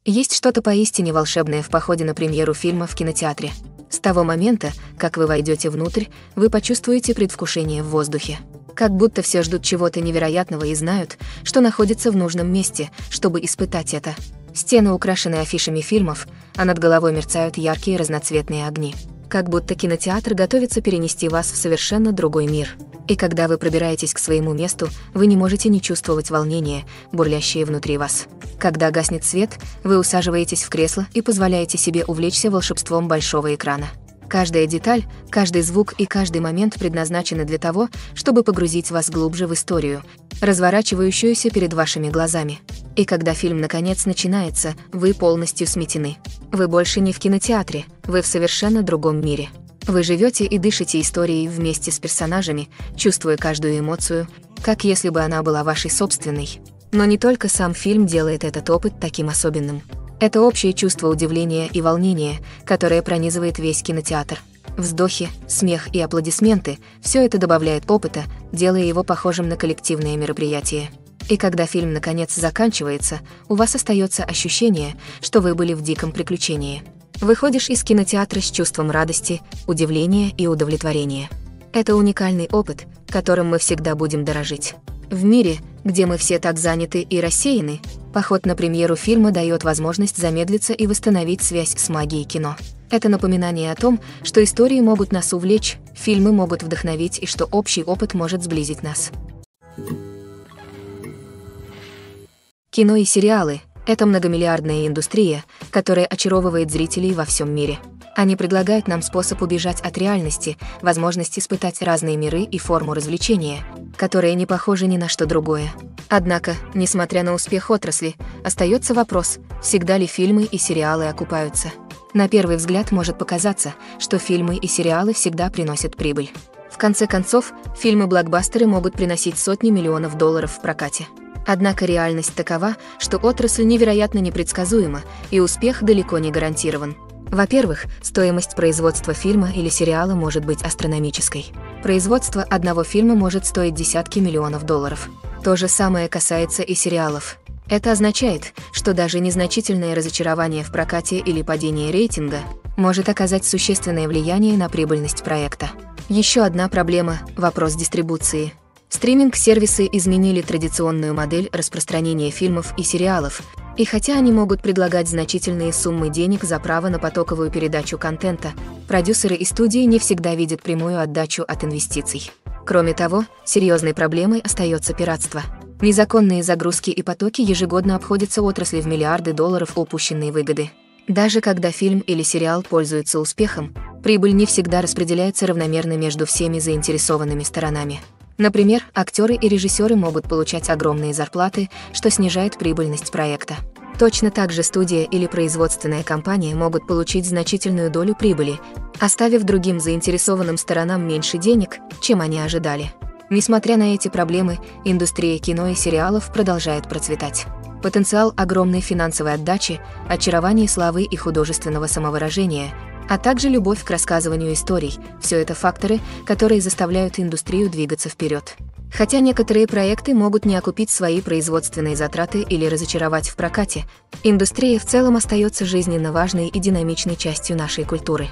Есть что-то поистине волшебное в походе на премьеру фильма в кинотеатре. С того момента, как вы войдете внутрь, вы почувствуете предвкушение в воздухе. Как будто все ждут чего-то невероятного и знают, что находится в нужном месте, чтобы испытать это. Стены украшены афишами фильмов, а над головой мерцают яркие разноцветные огни. Как будто кинотеатр готовится перенести вас в совершенно другой мир. И когда вы пробираетесь к своему месту, вы не можете не чувствовать волнения, бурлящее внутри вас. Когда гаснет свет, вы усаживаетесь в кресло и позволяете себе увлечься волшебством большого экрана. Каждая деталь, каждый звук и каждый момент предназначены для того, чтобы погрузить вас глубже в историю, разворачивающуюся перед вашими глазами. И когда фильм наконец начинается, вы полностью сметены. Вы больше не в кинотеатре, вы в совершенно другом мире. Вы живете и дышите историей вместе с персонажами, чувствуя каждую эмоцию, как если бы она была вашей собственной. Но не только сам фильм делает этот опыт таким особенным. Это общее чувство удивления и волнения, которое пронизывает весь кинотеатр. Вздохи, смех и аплодисменты – все это добавляет опыта, делая его похожим на коллективное мероприятие. И когда фильм наконец заканчивается, у вас остается ощущение, что вы были в диком приключении. Выходишь из кинотеатра с чувством радости, удивления и удовлетворения. Это уникальный опыт, которым мы всегда будем дорожить. В мире, где мы все так заняты и рассеяны, поход на премьеру фильма дает возможность замедлиться и восстановить связь с магией кино. Это напоминание о том, что истории могут нас увлечь, фильмы могут вдохновить и что общий опыт может сблизить нас. Кино и сериалы – это многомиллиардная индустрия, которая очаровывает зрителей во всем мире. Они предлагают нам способ убежать от реальности, возможность испытать разные миры и форму развлечения, которые не похожи ни на что другое. Однако, несмотря на успех отрасли, остается вопрос, всегда ли фильмы и сериалы окупаются. На первый взгляд может показаться, что фильмы и сериалы всегда приносят прибыль. В конце концов, фильмы-блокбастеры могут приносить сотни миллионов долларов в прокате. Однако реальность такова, что отрасль невероятно непредсказуема, и успех далеко не гарантирован. Во-первых, стоимость производства фильма или сериала может быть астрономической. Производство одного фильма может стоить десятки миллионов долларов. То же самое касается и сериалов. Это означает, что даже незначительное разочарование в прокате или падение рейтинга может оказать существенное влияние на прибыльность проекта. Еще одна проблема – вопрос дистрибуции. Стриминг-сервисы изменили традиционную модель распространения фильмов и сериалов, и хотя они могут предлагать значительные суммы денег за право на потоковую передачу контента, продюсеры и студии не всегда видят прямую отдачу от инвестиций. Кроме того, серьезной проблемой остается пиратство. Незаконные загрузки и потоки ежегодно обходятся отрасли в миллиарды долларов упущенной выгоды. Даже когда фильм или сериал пользуется успехом, прибыль не всегда распределяется равномерно между всеми заинтересованными сторонами. Например, актеры и режиссеры могут получать огромные зарплаты, что снижает прибыльность проекта. Точно так же студия или производственная компания могут получить значительную долю прибыли, оставив другим заинтересованным сторонам меньше денег, чем они ожидали. Несмотря на эти проблемы, индустрия кино и сериалов продолжает процветать. Потенциал огромной финансовой отдачи, очарование славы и художественного самовыражения – а также любовь к рассказыванию историй – все это факторы, которые заставляют индустрию двигаться вперед. Хотя некоторые проекты могут не окупить свои производственные затраты или разочаровать в прокате, индустрия в целом остается жизненно важной и динамичной частью нашей культуры.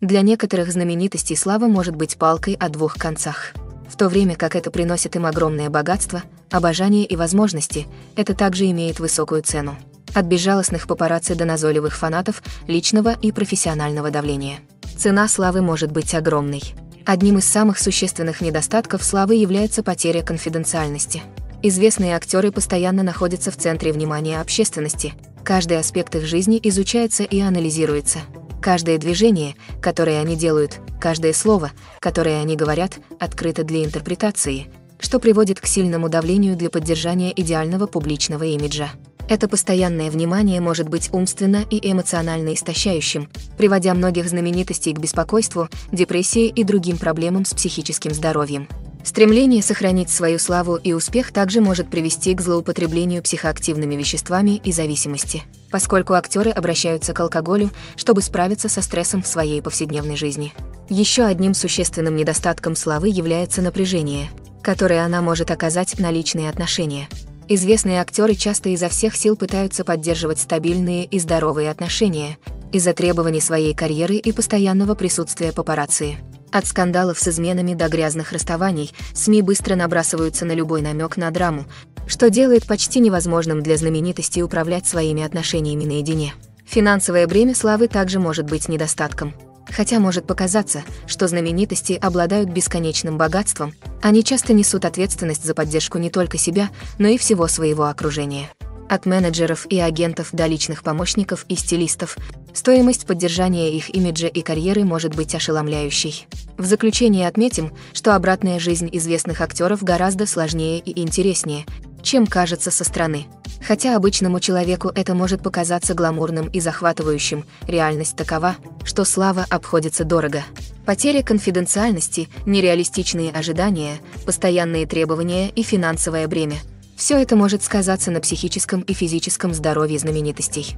Для некоторых знаменитостей слава может быть палкой о двух концах. В то время как это приносит им огромное богатство, обожание и возможности, это также имеет высокую цену. От безжалостных папарацци до назойливых фанатов, личного и профессионального давления. Цена славы может быть огромной. Одним из самых существенных недостатков славы является потеря конфиденциальности. Известные актеры постоянно находятся в центре внимания общественности, каждый аспект их жизни изучается и анализируется. Каждое движение, которое они делают, каждое слово, которое они говорят, открыто для интерпретации, что приводит к сильному давлению для поддержания идеального публичного имиджа. Это постоянное внимание может быть умственно и эмоционально истощающим, приводя многих знаменитостей к беспокойству, депрессии и другим проблемам с психическим здоровьем. Стремление сохранить свою славу и успех также может привести к злоупотреблению психоактивными веществами и зависимости, поскольку актеры обращаются к алкоголю, чтобы справиться со стрессом в своей повседневной жизни. Еще одним существенным недостатком славы является напряжение, которое она может оказать на личные отношения. Известные актеры часто изо всех сил пытаются поддерживать стабильные и здоровые отношения из-за требований своей карьеры и постоянного присутствия папарацци. От скандалов с изменами до грязных расставаний СМИ быстро набрасываются на любой намек на драму, что делает почти невозможным для знаменитостей управлять своими отношениями наедине. Финансовое бремя славы также может быть недостатком. Хотя может показаться, что знаменитости обладают бесконечным богатством, они часто несут ответственность за поддержку не только себя, но и всего своего окружения. От менеджеров и агентов до личных помощников и стилистов, стоимость поддержания их имиджа и карьеры может быть ошеломляющей. В заключение отметим, что обратная жизнь известных актеров гораздо сложнее и интереснее, чем кажется со стороны. Хотя обычному человеку это может показаться гламурным и захватывающим, реальность такова, что слава обходится дорого. Потеря конфиденциальности, нереалистичные ожидания, постоянные требования и финансовое бремя. Все это может сказаться на психическом и физическом здоровье знаменитостей.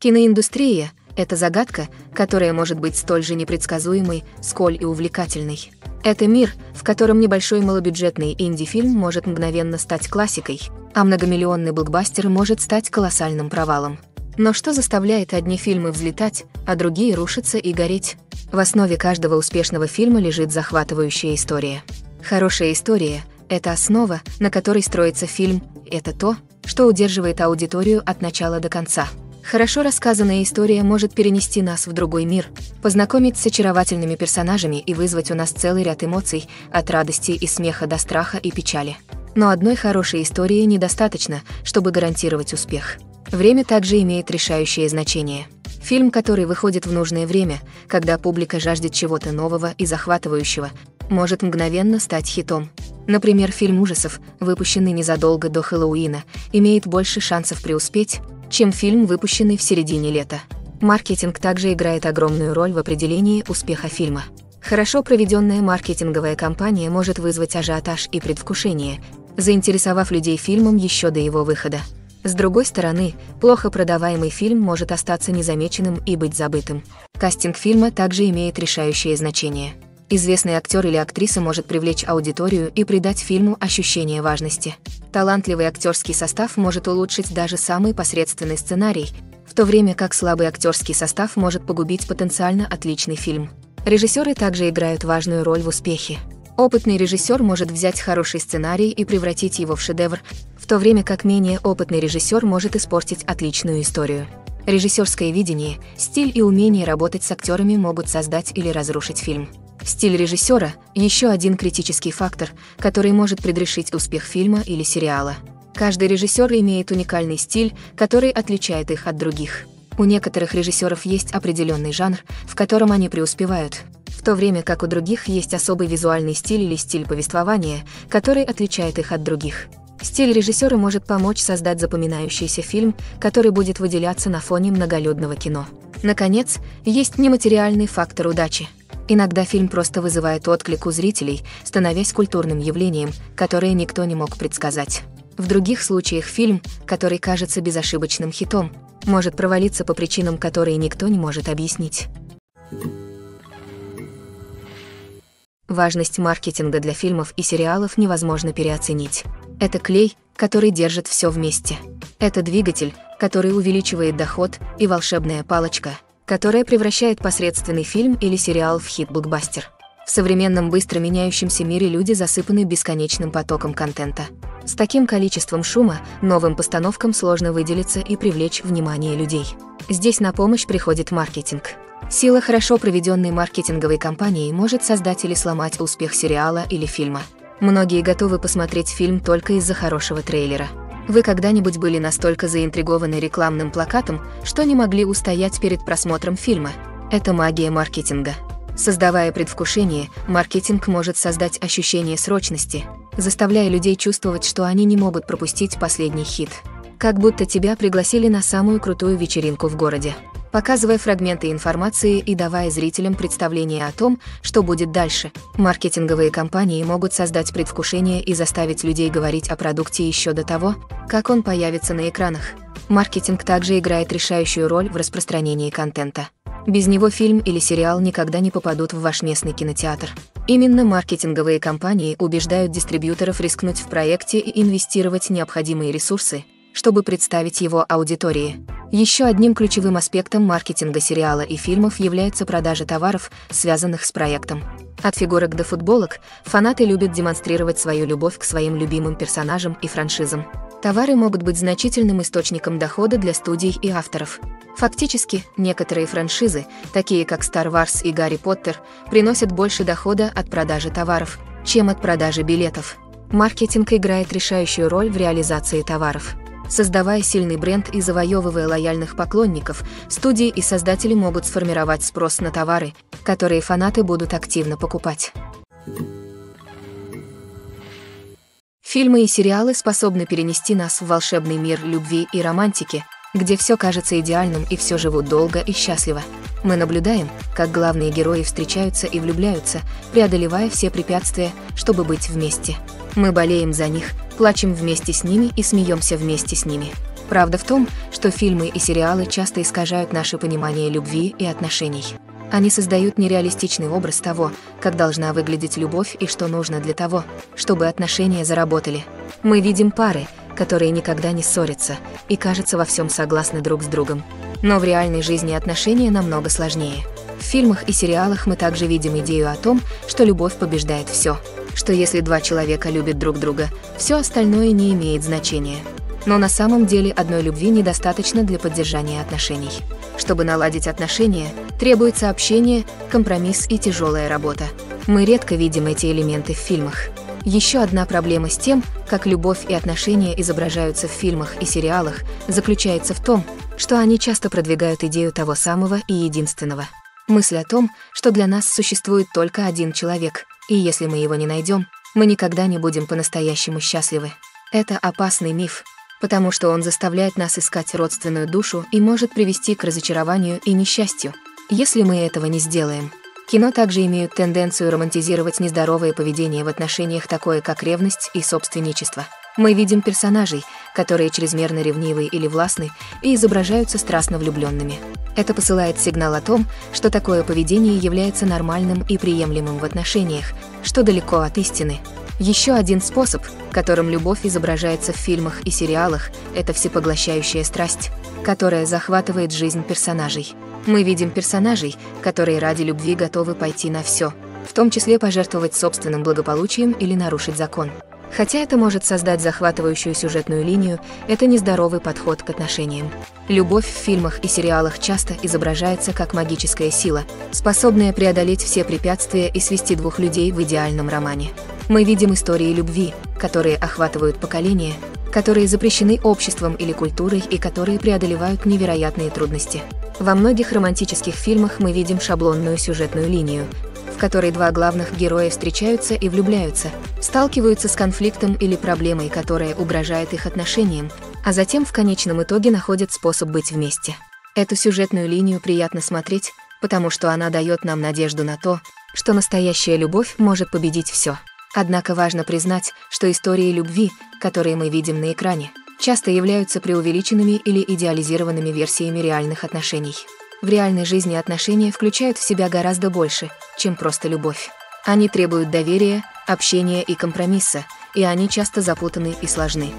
Киноиндустрия – это загадка, которая может быть столь же непредсказуемой, сколь и увлекательной. Это мир, в котором небольшой малобюджетный инди-фильм может мгновенно стать классикой, а многомиллионный блокбастер может стать колоссальным провалом. Но что заставляет одни фильмы взлетать, а другие рушиться и гореть? В основе каждого успешного фильма лежит захватывающая история. Хорошая история – это основа, на которой строится фильм, это то, что удерживает аудиторию от начала до конца. Хорошо рассказанная история может перенести нас в другой мир, познакомить с очаровательными персонажами и вызвать у нас целый ряд эмоций, от радости и смеха до страха и печали. Но одной хорошей истории недостаточно, чтобы гарантировать успех. Время также имеет решающее значение. Фильм, который выходит в нужное время, когда публика жаждет чего-то нового и захватывающего, может мгновенно стать хитом. Например, фильм ужасов, выпущенный незадолго до Хэллоуина, имеет больше шансов преуспеть, чем фильм, выпущенный в середине лета. Маркетинг также играет огромную роль в определении успеха фильма. Хорошо проведенная маркетинговая кампания может вызвать ажиотаж и предвкушение, заинтересовав людей фильмом еще до его выхода. С другой стороны, плохо продаваемый фильм может остаться незамеченным и быть забытым. Кастинг фильма также имеет решающее значение. Известный актер или актриса может привлечь аудиторию и придать фильму ощущение важности. Талантливый актерский состав может улучшить даже самый посредственный сценарий, в то время как слабый актерский состав может погубить потенциально отличный фильм. Режиссеры также играют важную роль в успехе. Опытный режиссер может взять хороший сценарий и превратить его в шедевр, в то время как менее опытный режиссер может испортить отличную историю. Режиссерское видение, стиль и умение работать с актерами могут создать или разрушить фильм. Стиль режиссера – еще один критический фактор, который может предрешить успех фильма или сериала. Каждый режиссер имеет уникальный стиль, который отличает их от других. У некоторых режиссеров есть определенный жанр, в котором они преуспевают, в то время как у других есть особый визуальный стиль или стиль повествования, который отличает их от других. Стиль режиссера может помочь создать запоминающийся фильм, который будет выделяться на фоне многолюдного кино. Наконец, есть нематериальный фактор удачи. Иногда фильм просто вызывает отклик у зрителей, становясь культурным явлением, которое никто не мог предсказать. В других случаях фильм, который кажется безошибочным хитом, может провалиться по причинам, которые никто не может объяснить. Важность маркетинга для фильмов и сериалов невозможно переоценить. Это клей, который держит все вместе. Это двигатель, который увеличивает доход, и волшебная палочка, которая превращает посредственный фильм или сериал в хит-блокбастер. В современном быстро меняющемся мире люди засыпаны бесконечным потоком контента. С таким количеством шума новым постановкам сложно выделиться и привлечь внимание людей. Здесь на помощь приходит маркетинг. Сила хорошо проведенной маркетинговой кампании может создать или сломать успех сериала или фильма. Многие готовы посмотреть фильм только из-за хорошего трейлера. Вы когда-нибудь были настолько заинтригованы рекламным плакатом, что не могли устоять перед просмотром фильма? Это магия маркетинга. Создавая предвкушение, маркетинг может создать ощущение срочности, заставляя людей чувствовать, что они не могут пропустить последний хит. Как будто тебя пригласили на самую крутую вечеринку в городе. Показывая фрагменты информации и давая зрителям представление о том, что будет дальше, маркетинговые компании могут создать предвкушение и заставить людей говорить о продукте еще до того, как он появится на экранах. Маркетинг также играет решающую роль в распространении контента. Без него фильм или сериал никогда не попадут в ваш местный кинотеатр. Именно маркетинговые компании убеждают дистрибьюторов рискнуть в проекте и инвестировать необходимые ресурсы, чтобы представить его аудитории. Еще одним ключевым аспектом маркетинга сериала и фильмов является продажа товаров, связанных с проектом. От фигурок до футболок фанаты любят демонстрировать свою любовь к своим любимым персонажам и франшизам. Товары могут быть значительным источником дохода для студий и авторов. Фактически, некоторые франшизы, такие как Star Wars и Гарри Поттер, приносят больше дохода от продажи товаров, чем от продажи билетов. Маркетинг играет решающую роль в реализации товаров. Создавая сильный бренд и завоевывая лояльных поклонников, студии и создатели могут сформировать спрос на товары, которые фанаты будут активно покупать. Фильмы и сериалы способны перенести нас в волшебный мир любви и романтики, где все кажется идеальным и все живут долго и счастливо. Мы наблюдаем, как главные герои встречаются и влюбляются, преодолевая все препятствия, чтобы быть вместе. Мы болеем за них, плачем вместе с ними и смеемся вместе с ними. Правда в том, что фильмы и сериалы часто искажают наше понимание любви и отношений. Они создают нереалистичный образ того, как должна выглядеть любовь и что нужно для того, чтобы отношения заработали. Мы видим пары, которые никогда не ссорятся и, кажется, во всем согласны друг с другом. Но в реальной жизни отношения намного сложнее. В фильмах и сериалах мы также видим идею о том, что любовь побеждает все. Что если два человека любят друг друга, все остальное не имеет значения. Но на самом деле одной любви недостаточно для поддержания отношений. Чтобы наладить отношения, требуется общение, компромисс и тяжелая работа. Мы редко видим эти элементы в фильмах. Еще одна проблема с тем, как любовь и отношения изображаются в фильмах и сериалах, заключается в том, что они часто продвигают идею того самого и единственного. Мысль о том, что для нас существует только один человек, и если мы его не найдем, мы никогда не будем по-настоящему счастливы. Это опасный миф, потому что он заставляет нас искать родственную душу и может привести к разочарованию и несчастью, если мы этого не сделаем. Кино также имеют тенденцию романтизировать нездоровое поведение в отношениях, такое как ревность и собственничество. Мы видим персонажей, которые чрезмерно ревнивы или властны и изображаются страстно влюбленными. Это посылает сигнал о том, что такое поведение является нормальным и приемлемым в отношениях, что далеко от истины. Еще один способ, которым любовь изображается в фильмах и сериалах, это всепоглощающая страсть, которая захватывает жизнь персонажей. Мы видим персонажей, которые ради любви готовы пойти на все, в том числе пожертвовать собственным благополучием или нарушить закон. Хотя это может создать захватывающую сюжетную линию, это нездоровый подход к отношениям. Любовь в фильмах и сериалах часто изображается как магическая сила, способная преодолеть все препятствия и свести двух людей в идеальном романе. Мы видим истории любви, которые охватывают поколения, которые запрещены обществом или культурой и которые преодолевают невероятные трудности. Во многих романтических фильмах мы видим шаблонную сюжетную линию, в которой два главных героя встречаются и влюбляются, сталкиваются с конфликтом или проблемой, которая угрожает их отношениям, а затем в конечном итоге находят способ быть вместе. Эту сюжетную линию приятно смотреть, потому что она дает нам надежду на то, что настоящая любовь может победить все. Однако важно признать, что истории любви, которые мы видим на экране, часто являются преувеличенными или идеализированными версиями реальных отношений. В реальной жизни отношения включают в себя гораздо больше, чем просто любовь. Они требуют доверия, общения и компромисса, и они часто запутаны и сложны.